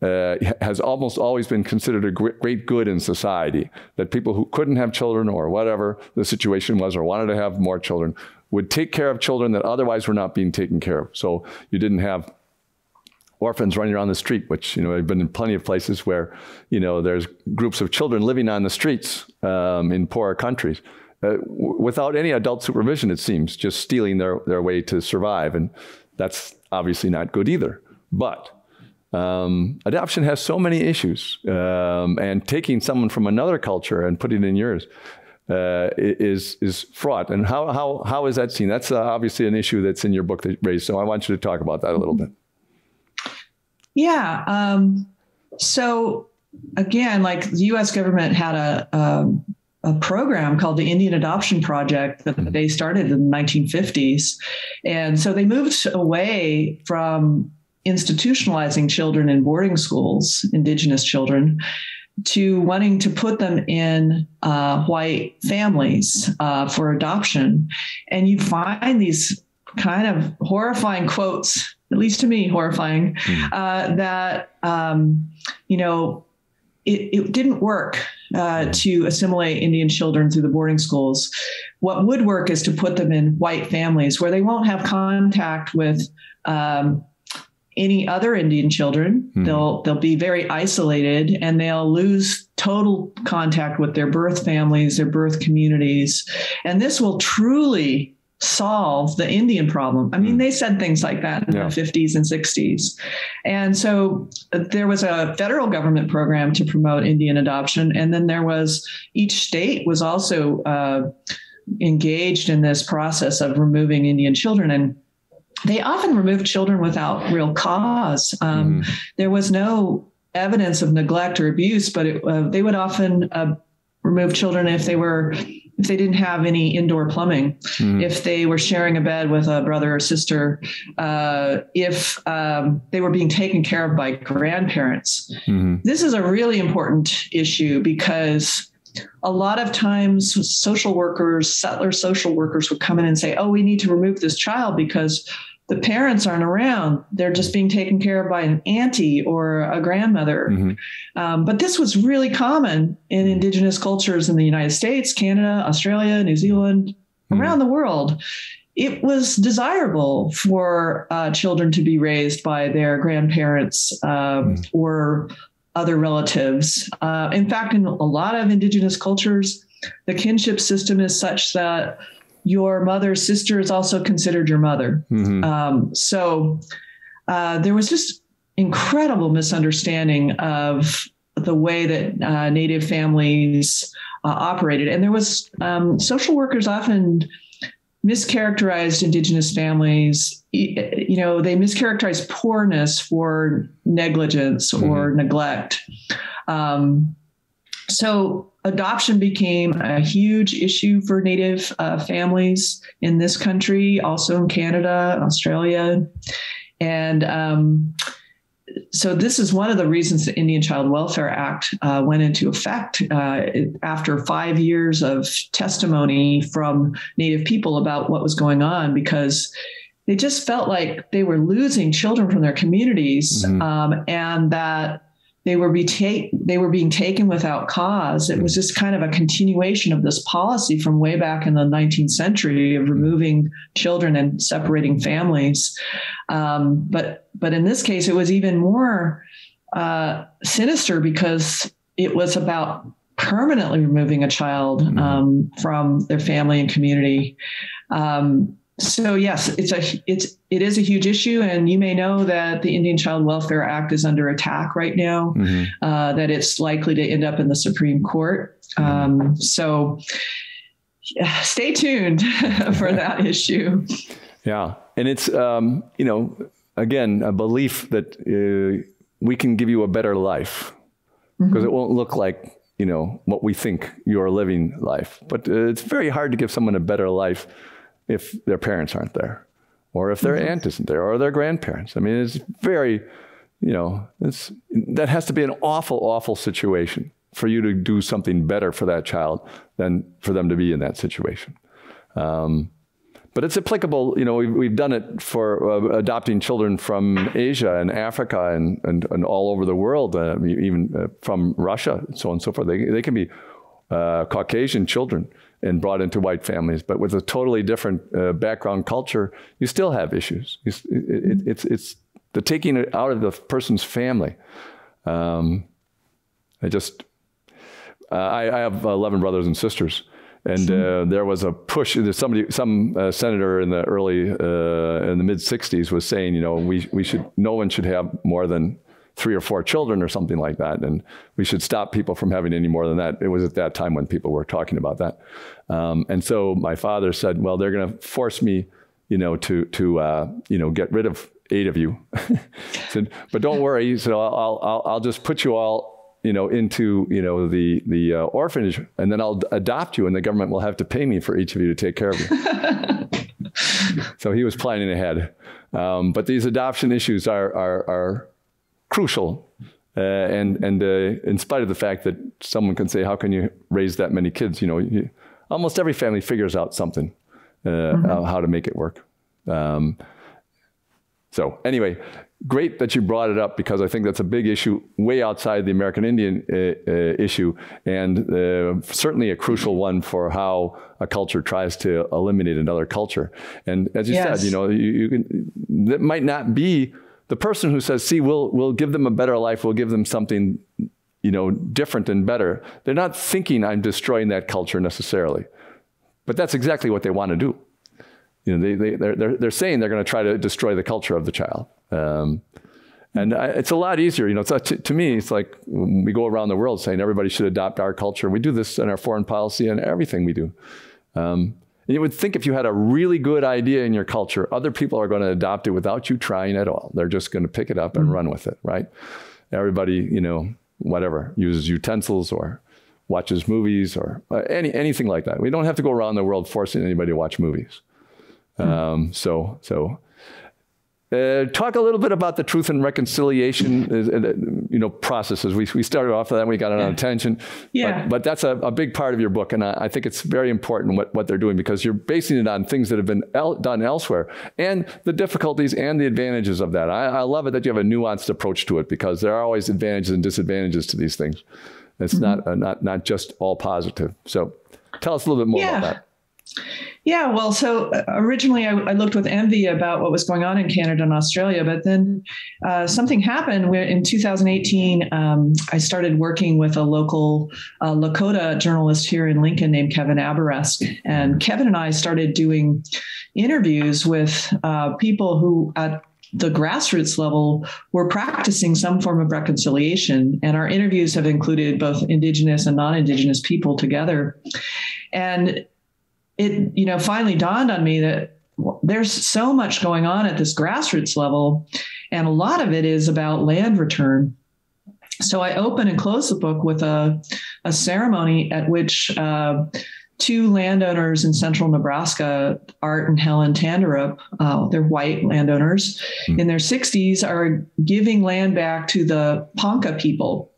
has almost always been considered a great good in society, that people who couldn't have children or whatever the situation was or wanted to have more children would take care of children that otherwise were not being taken care of. So you didn't have orphans running around the street, which, you know, I've been in plenty of places where, you know, there's groups of children living on the streets in poorer countries without any adult supervision, it seems, just stealing their way to survive. And that's obviously not good either. But adoption has so many issues, and taking someone from another culture and putting it in yours is fraught. And how is that seen? That's obviously an issue that's in your book that you raised. So I want you to talk about that a little bit. Yeah. So again, like the U.S. government had a program called the Indian Adoption Project that they started in the 1950s, and so they moved away from institutionalizing children in boarding schools, indigenous children, to wanting to put them in white families for adoption. And you find these kind of horrifying quotes, at least to me, horrifying, that, you know, it didn't work to assimilate Indian children through the boarding schools. What would work is to put them in white families where they won't have contact with any other Indian children. Mm-hmm. They'll be very isolated, and they'll lose total contact with their birth families, their birth communities. And this will truly solve the Indian problem. I mean, they said things like that in yeah. the 50s and 60s. And so there was a federal government program to promote Indian adoption. And then there was, each state was also engaged in this process of removing Indian children. And they often removed children without real cause. There was no evidence of neglect or abuse, but they would often remove children if they didn't have any indoor plumbing, if they were sharing a bed with a brother or sister, if they were being taken care of by grandparents. This is a really important issue, because a lot of times social workers, settler social workers, would come in and say, oh, we need to remove this child because the parents aren't around. They're just being taken care of by an auntie or a grandmother. But this was really common in indigenous cultures in the United States, Canada, Australia, New Zealand, around the world. It was desirable for children to be raised by their grandparents or other relatives. In fact, in a lot of indigenous cultures, the kinship system is such that your mother's sister is also considered your mother. So there was just incredible misunderstanding of the way that Native families operated. And there was social workers often mischaracterized indigenous families. You know, they mischaracterized poorness for negligence or neglect. So adoption became a huge issue for Native families in this country, also in Canada, Australia. And so this is one of the reasons the Indian Child Welfare Act went into effect after 5 years of testimony from Native people about what was going on, because they just felt like they were losing children from their communities and that they were being taken without cause. It was just kind of a continuation of this policy from way back in the 19th century of removing children and separating families. But in this case, it was even more sinister, because it was about permanently removing a child from their family and community. So yes, it is a huge issue, and you may know that the Indian Child Welfare Act is under attack right now. That it's likely to end up in the Supreme Court. So stay tuned for that issue. Yeah. And it's, you know, again, a belief that we can give you a better life because it won't look like, you know, what we think you're living life. But it's very hard to give someone a better life if their parents aren't there, or if their aunt isn't there, or their grandparents. I mean, it's very, you know, it's, that has to be an awful, awful situation for you to do something better for that child than for them to be in that situation. But it's applicable, you know, we've done it for adopting children from Asia and Africa and all over the world, even from Russia and so on and so forth. They can be Caucasian children and brought into white families, but with a totally different background culture, you still have issues. It's the taking it out of the person's family. I have 11 brothers and sisters, and there was a push. Some senator in the mid '60s was saying, you know, no one should have more than 3 or 4 children or something like that. And we should stop people from having any more than that. It was at that time when people were talking about that. And so my father said, well, they're going to force me, you know, to get rid of 8 of you. Said, but don't worry. He said, I'll just put you all, you know, into, you know, the orphanage, and then I'll adopt you, and the government will have to pay me for each of you to take care of you. So he was planning ahead. But these adoption issues are crucial, in spite of the fact that someone can say, how can you raise that many kids? You know, almost every family figures out something, how to make it work. So anyway, great that you brought it up, because I think that's a big issue way outside the American Indian issue, and certainly a crucial one for how a culture tries to eliminate another culture. And as you said, you know, you can, that might not be the person who says, see, we'll give them a better life, we'll give them something, you know, different and better. They're not thinking I'm destroying that culture necessarily, but that's exactly what they want to do. You know, they're saying they're going to try to destroy the culture of the child. It's a lot easier, you know, to me, it's like we go around the world saying everybody should adopt our culture. We do this in our foreign policy and everything we do. And you would think if you had a really good idea in your culture, other people are going to adopt it without you trying at all. They're just going to pick it up and run with it, right? Everybody, you know, whatever, uses utensils or watches movies or anything like that. We don't have to go around the world forcing anybody to watch movies. Talk a little bit about the truth and reconciliation, you know, processes. We started off with that, we got it on tangent. Yeah. But that's a big part of your book. And I think it's very important what they're doing, because you're basing it on things that have been done elsewhere, and the difficulties and the advantages of that. I love it that you have a nuanced approach to it, because there are always advantages and disadvantages to these things. It's not just all positive. So tell us a little bit more about that. Yeah, well, so originally I looked with envy about what was going on in Canada and Australia, but then something happened where in 2018, I started working with a local Lakota journalist here in Lincoln named Kevin Aberesk. And Kevin and I started doing interviews with people who at the grassroots level were practicing some form of reconciliation. And our interviews have included both Indigenous and non-Indigenous people together. And it, you know, finally dawned on me that there's so much going on at this grassroots level, and a lot of it is about land return. So I open and close the book with a ceremony at which 2 landowners in central Nebraska, Art and Helen Tanderup, they're white landowners, in their 60s, are giving land back to the Ponca people.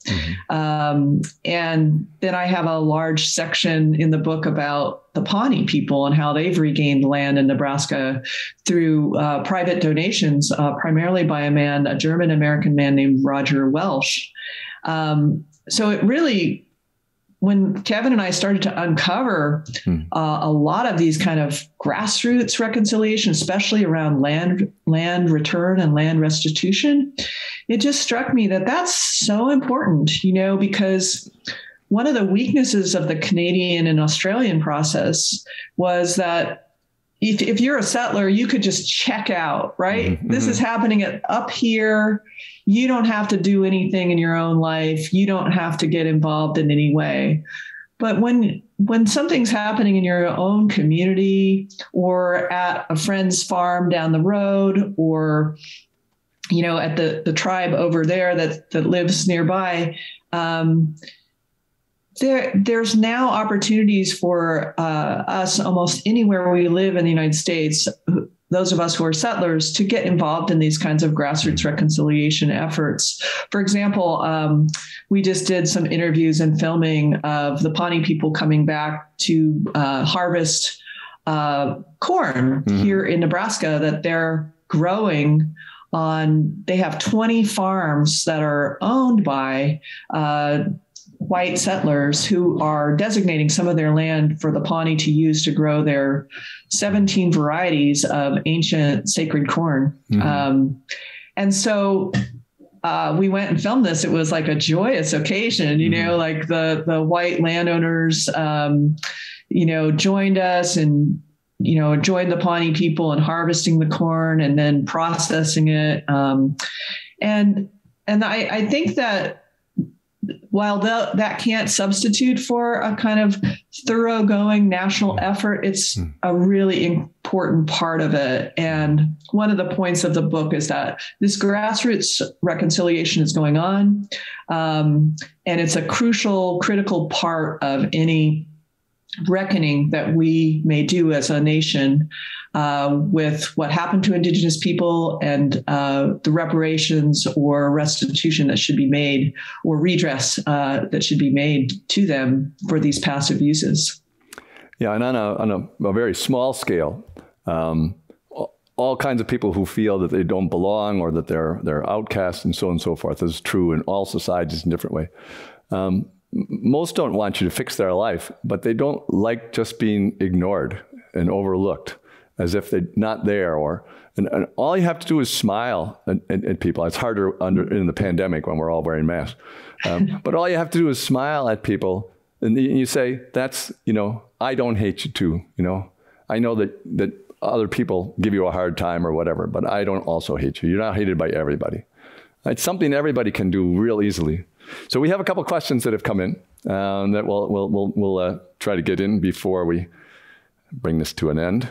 And then I have a large section in the book about the Pawnee people and how they've regained land in Nebraska through private donations, primarily by a German-American man named Roger Welsh. So it really... when Kevin and I started to uncover a lot of these kind of grassroots reconciliation, especially around land return and land restitution, it just struck me that that's so important, you know, because one of the weaknesses of the Canadian and Australian process was that if you're a settler, you could just check out, right? This is happening up here. You don't have to do anything in your own life. You don't have to get involved in any way. But when something's happening in your own community or at a friend's farm down the road, or, you know, at the tribe over there that lives nearby, there's now opportunities for us almost anywhere we live in the United States, those of us who are settlers, to get involved in these kinds of grassroots reconciliation efforts. For example, we just did some interviews and filming of the Pawnee people coming back to harvest corn here in Nebraska that they're growing on. They have 20 farms that are owned by white settlers who are designating some of their land for the Pawnee to use to grow their 17 varieties of ancient sacred corn. And so we went and filmed this. It was like a joyous occasion, you know, like the white landowners, you know, joined us and, you know, joined the Pawnee people in harvesting the corn and then processing it. And I think that, while that can't substitute for a kind of thoroughgoing national effort, it's a really important part of it. And one of the points of the book is that this grassroots reconciliation is going on. And it's a critical part of any reckoning that we may do as a nation with what happened to Indigenous people and the reparations or restitution that should be made, or redress that should be made to them for these past abuses. Yeah, and on a very small scale, all kinds of people who feel that they don't belong or that they're outcasts and so on and so forth. This is true in all societies in a different way. Most don't want you to fix their life, but they don't like just being ignored and overlooked, as if they're not there, and all you have to do is smile at people. It's harder in the pandemic when we're all wearing masks. But all you have to do is smile at people, and you say, "That's, you know, I don't hate you too. You know, I know that other people give you a hard time or whatever, but I don't also hate you. You're not hated by everybody." It's something everybody can do real easily. So we have a couple questions that have come in that we'll try to get in before we bring this to an end.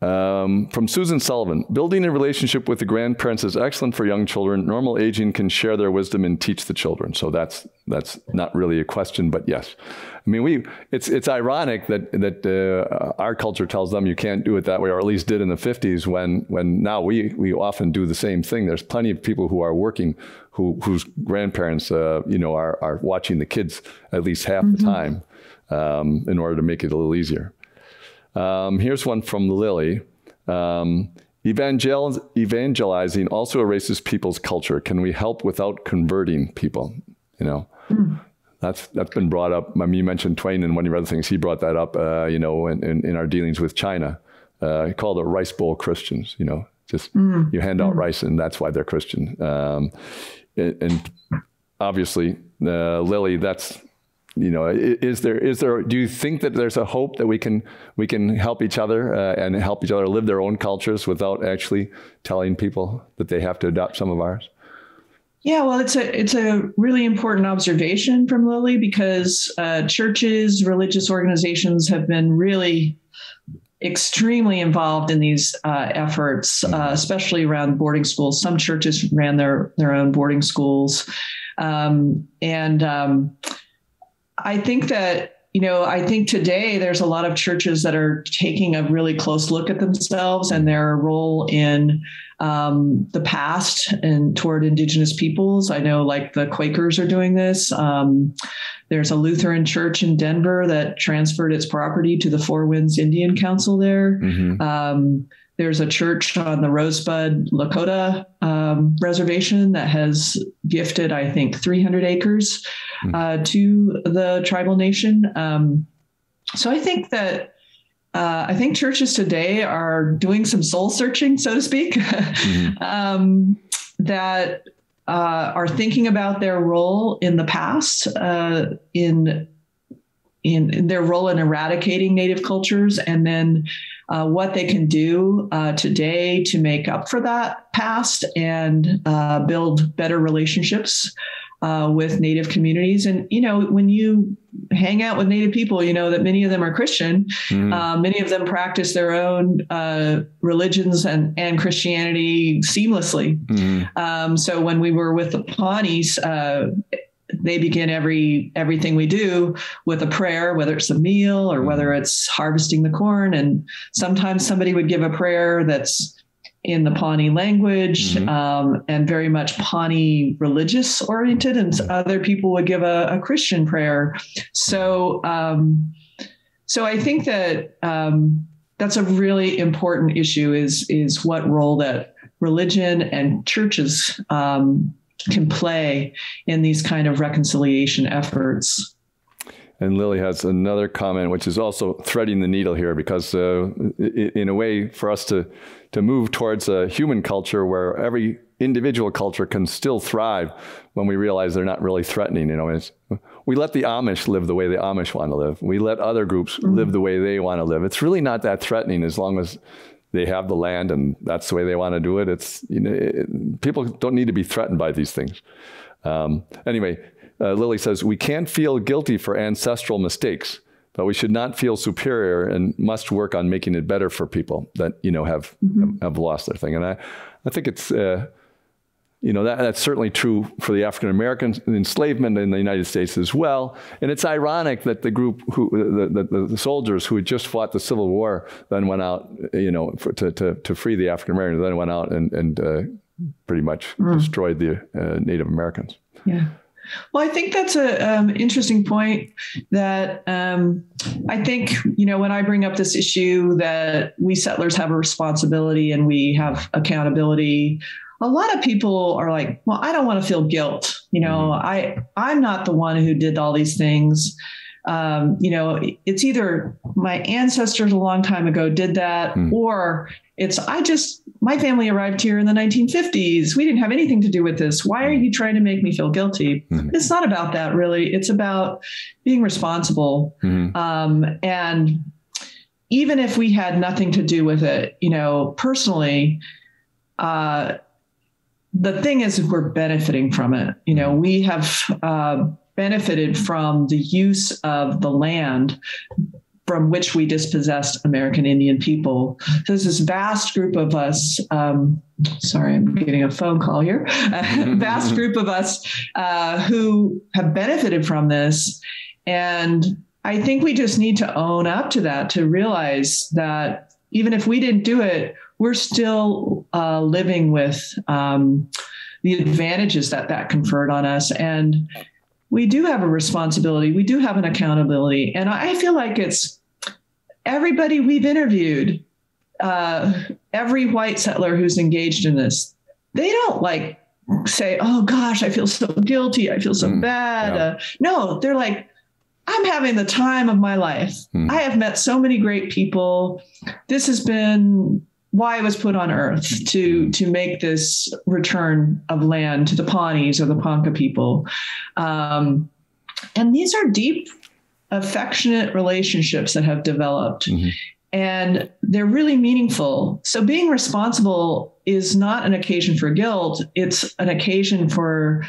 From Susan Sullivan, building a relationship with the grandparents is excellent for young children. Normal aging can share their wisdom and teach the children. So that's not really a question, but yes. I mean, it's ironic that our culture tells them you can't do it that way, or at least did in the 50s. When now we often do the same thing. There's plenty of people who are working whose grandparents you know are watching the kids at least half the time. In order to make it a little easier. Here's one from Lily. Evangelizing also erases people's culture. Can we help without converting people? You know, that's been brought up. I mean, you mentioned Twain and one of the other things, he brought that up, you know, in our dealings with China. He called it rice bowl Christians, you know, just you hand out rice and that's why they're Christian. And obviously, Lily, that's, you know, is there, do you think that there's a hope that we can help each other and help each other live their own cultures without actually telling people that they have to adopt some of ours? Yeah, well, it's a really important observation from Lily, because churches, religious organizations have been really extremely involved in these efforts, especially around boarding schools. Some churches ran their own boarding schools. I think that, you know, I think today there's a lot of churches that are taking a really close look at themselves and their role in the past and toward Indigenous peoples. I know, like, the Quakers are doing this. There's a Lutheran church in Denver that transferred its property to the Four Winds Indian Council there. There's a church on the Rosebud Lakota reservation that has gifted, I think, 300 acres to the tribal nation. So I think that churches today are doing some soul searching, so to speak, that are thinking about their role in the past, in their role in eradicating Native cultures, and then what they can do today to make up for that past and build better relationships with Native communities. And, you know, when you hang out with Native people, you know that many of them are Christian. Mm-hmm. Many of them practice their own religions and Christianity seamlessly. Mm-hmm. So when we were with the Pawnees, they begin everything we do with a prayer, whether it's a meal or whether it's harvesting the corn. And sometimes somebody would give a prayer that's in the Pawnee language, mm-hmm. And very much Pawnee religious oriented, and other people would give a Christian prayer. So, so I think that that's a really important issue, is what role that religion and churches can play in these kind of reconciliation efforts. And Lily has another comment, which is also threading the needle here, because in a way, for us to move towards a human culture where every individual culture can still thrive when we realize they're not really threatening. You know, it's, we let the Amish live the way the Amish want to live. We let other groups mm-hmm. live the way they want to live. It's really not that threatening, as long as they have the land and that's the way they want to do it. It's, you know, people don't need to be threatened by these things. Anyway, Lily says, we can't feel guilty for ancestral mistakes, but we should not feel superior and must work on making it better for people that, you know, have lost their thing. And I think it's, you know, that's certainly true for the African American enslavement in the United States as well. And it's ironic that the group who, the soldiers who had just fought the Civil War, then went out, you know, to free the African Americans, then went out and pretty much destroyed the Native Americans. Yeah. Well, I think that's a interesting point that I think, you know, when I bring up this issue that we settlers have a responsibility and we have accountability, a lot of people are like, well, I don't want to feel guilt. You know, I'm not the one who did all these things. You know, it's either my ancestors a long time ago did that, or it's, my family arrived here in the 1950s. We didn't have anything to do with this. Why are you trying to make me feel guilty? Mm-hmm. It's not about that, really. It's about being responsible. Mm-hmm. And even if we had nothing to do with it, you know, personally, the thing is, we're benefiting from it. You know, we have benefited from the use of the land from which we dispossessed American Indian people. So there's this vast group of us. Sorry, I'm getting a phone call here. Vast group of us who have benefited from this. And I think we just need to own up to that, to realize that even if we didn't do it, we're still living with the advantages that conferred on us. And we do have a responsibility. We do have an accountability. And I feel like it's everybody we've interviewed, every white settler who's engaged in this, they don't like say, oh gosh, I feel so guilty. I feel so bad. Yeah. No, they're like, I'm having the time of my life. I have met so many great people. This has been why I was put on earth, to make this return of land to the Pawnees or the Ponca people. And these are deep, affectionate relationships that have developed, and they're really meaningful. So being responsible is not an occasion for guilt. It's an occasion for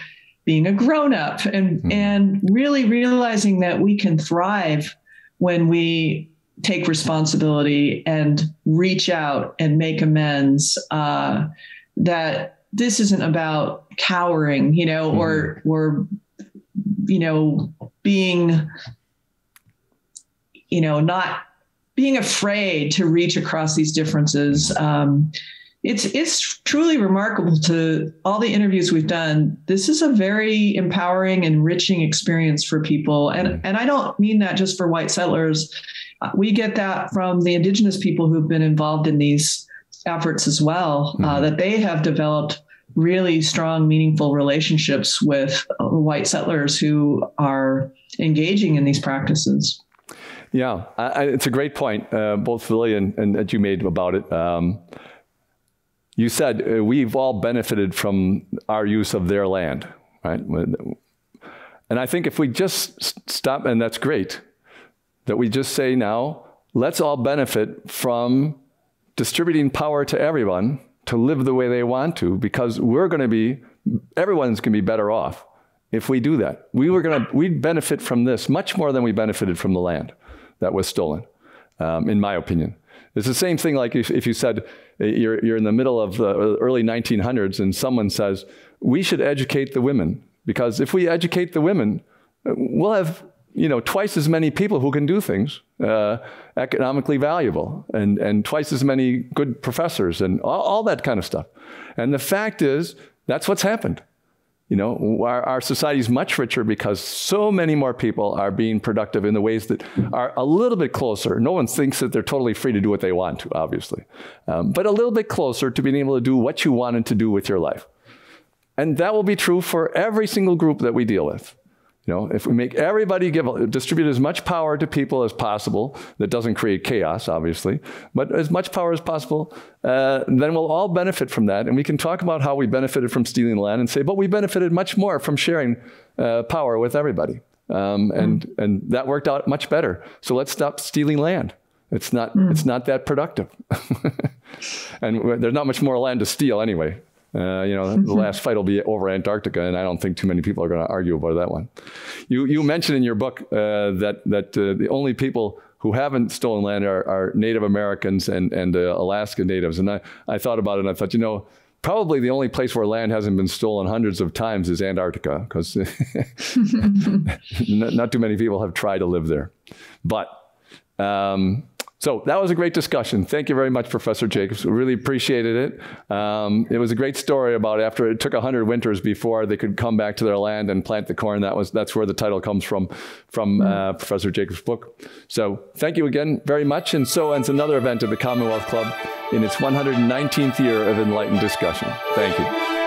being a grown up and really realizing that we can thrive when we take responsibility and reach out and make amends, that this isn't about cowering, you know, or, you know, being, you know, not being afraid to reach across these differences. It's truly remarkable to all the interviews we've done. This is a very empowering, enriching experience for people. And I don't mean that just for white settlers. We get that from the indigenous people who've been involved in these efforts as well, that they have developed really strong, meaningful relationships with white settlers who are engaging in these practices. Yeah, it's a great point, both Lily and that you made about it. You said we've all benefited from our use of their land, right? And I think if we just stop, and that's great, that we just say now, let's all benefit from distributing power to everyone to live the way they want to, because everyone's going to be better off if we do that. We'd benefit from this much more than we benefited from the land that was stolen, in my opinion. It's the same thing like if you said you're in the middle of the early 1900s and someone says, we should educate the women, because if we educate the women, we'll have, you know, twice as many people who can do things economically valuable, and twice as many good professors and all that kind of stuff. And the fact is, that's what's happened. You know, our society is much richer because so many more people are being productive in the ways that are a little bit closer. No one thinks that they're totally free to do what they want to, obviously, but a little bit closer to being able to do what you wanted to do with your life. And that will be true for every single group that we deal with. You know, if we make everybody distribute as much power to people as possible, that doesn't create chaos, obviously, but as much power as possible, then we'll all benefit from that. And we can talk about how we benefited from stealing land and say, but we benefited much more from sharing power with everybody. And that worked out much better. So let's stop stealing land. It's not that productive. And there's not much more land to steal anyway. You know, the last fight will be over Antarctica, and I don't think too many people are going to argue about that one. You mentioned in your book that the only people who haven't stolen land are Native Americans and Alaska Natives. And I thought about it, and I thought, you know, probably the only place where land hasn't been stolen hundreds of times is Antarctica, because not too many people have tried to live there. But... So that was a great discussion. Thank you very much, Professor Jacobs. We really appreciated it. It was a great story about after it took 100 winters before they could come back to their land and plant the corn. That's where the title comes from Professor Jacobs' book. So thank you again very much. And so ends another event of the Commonwealth Club in its 119th year of enlightened discussion. Thank you.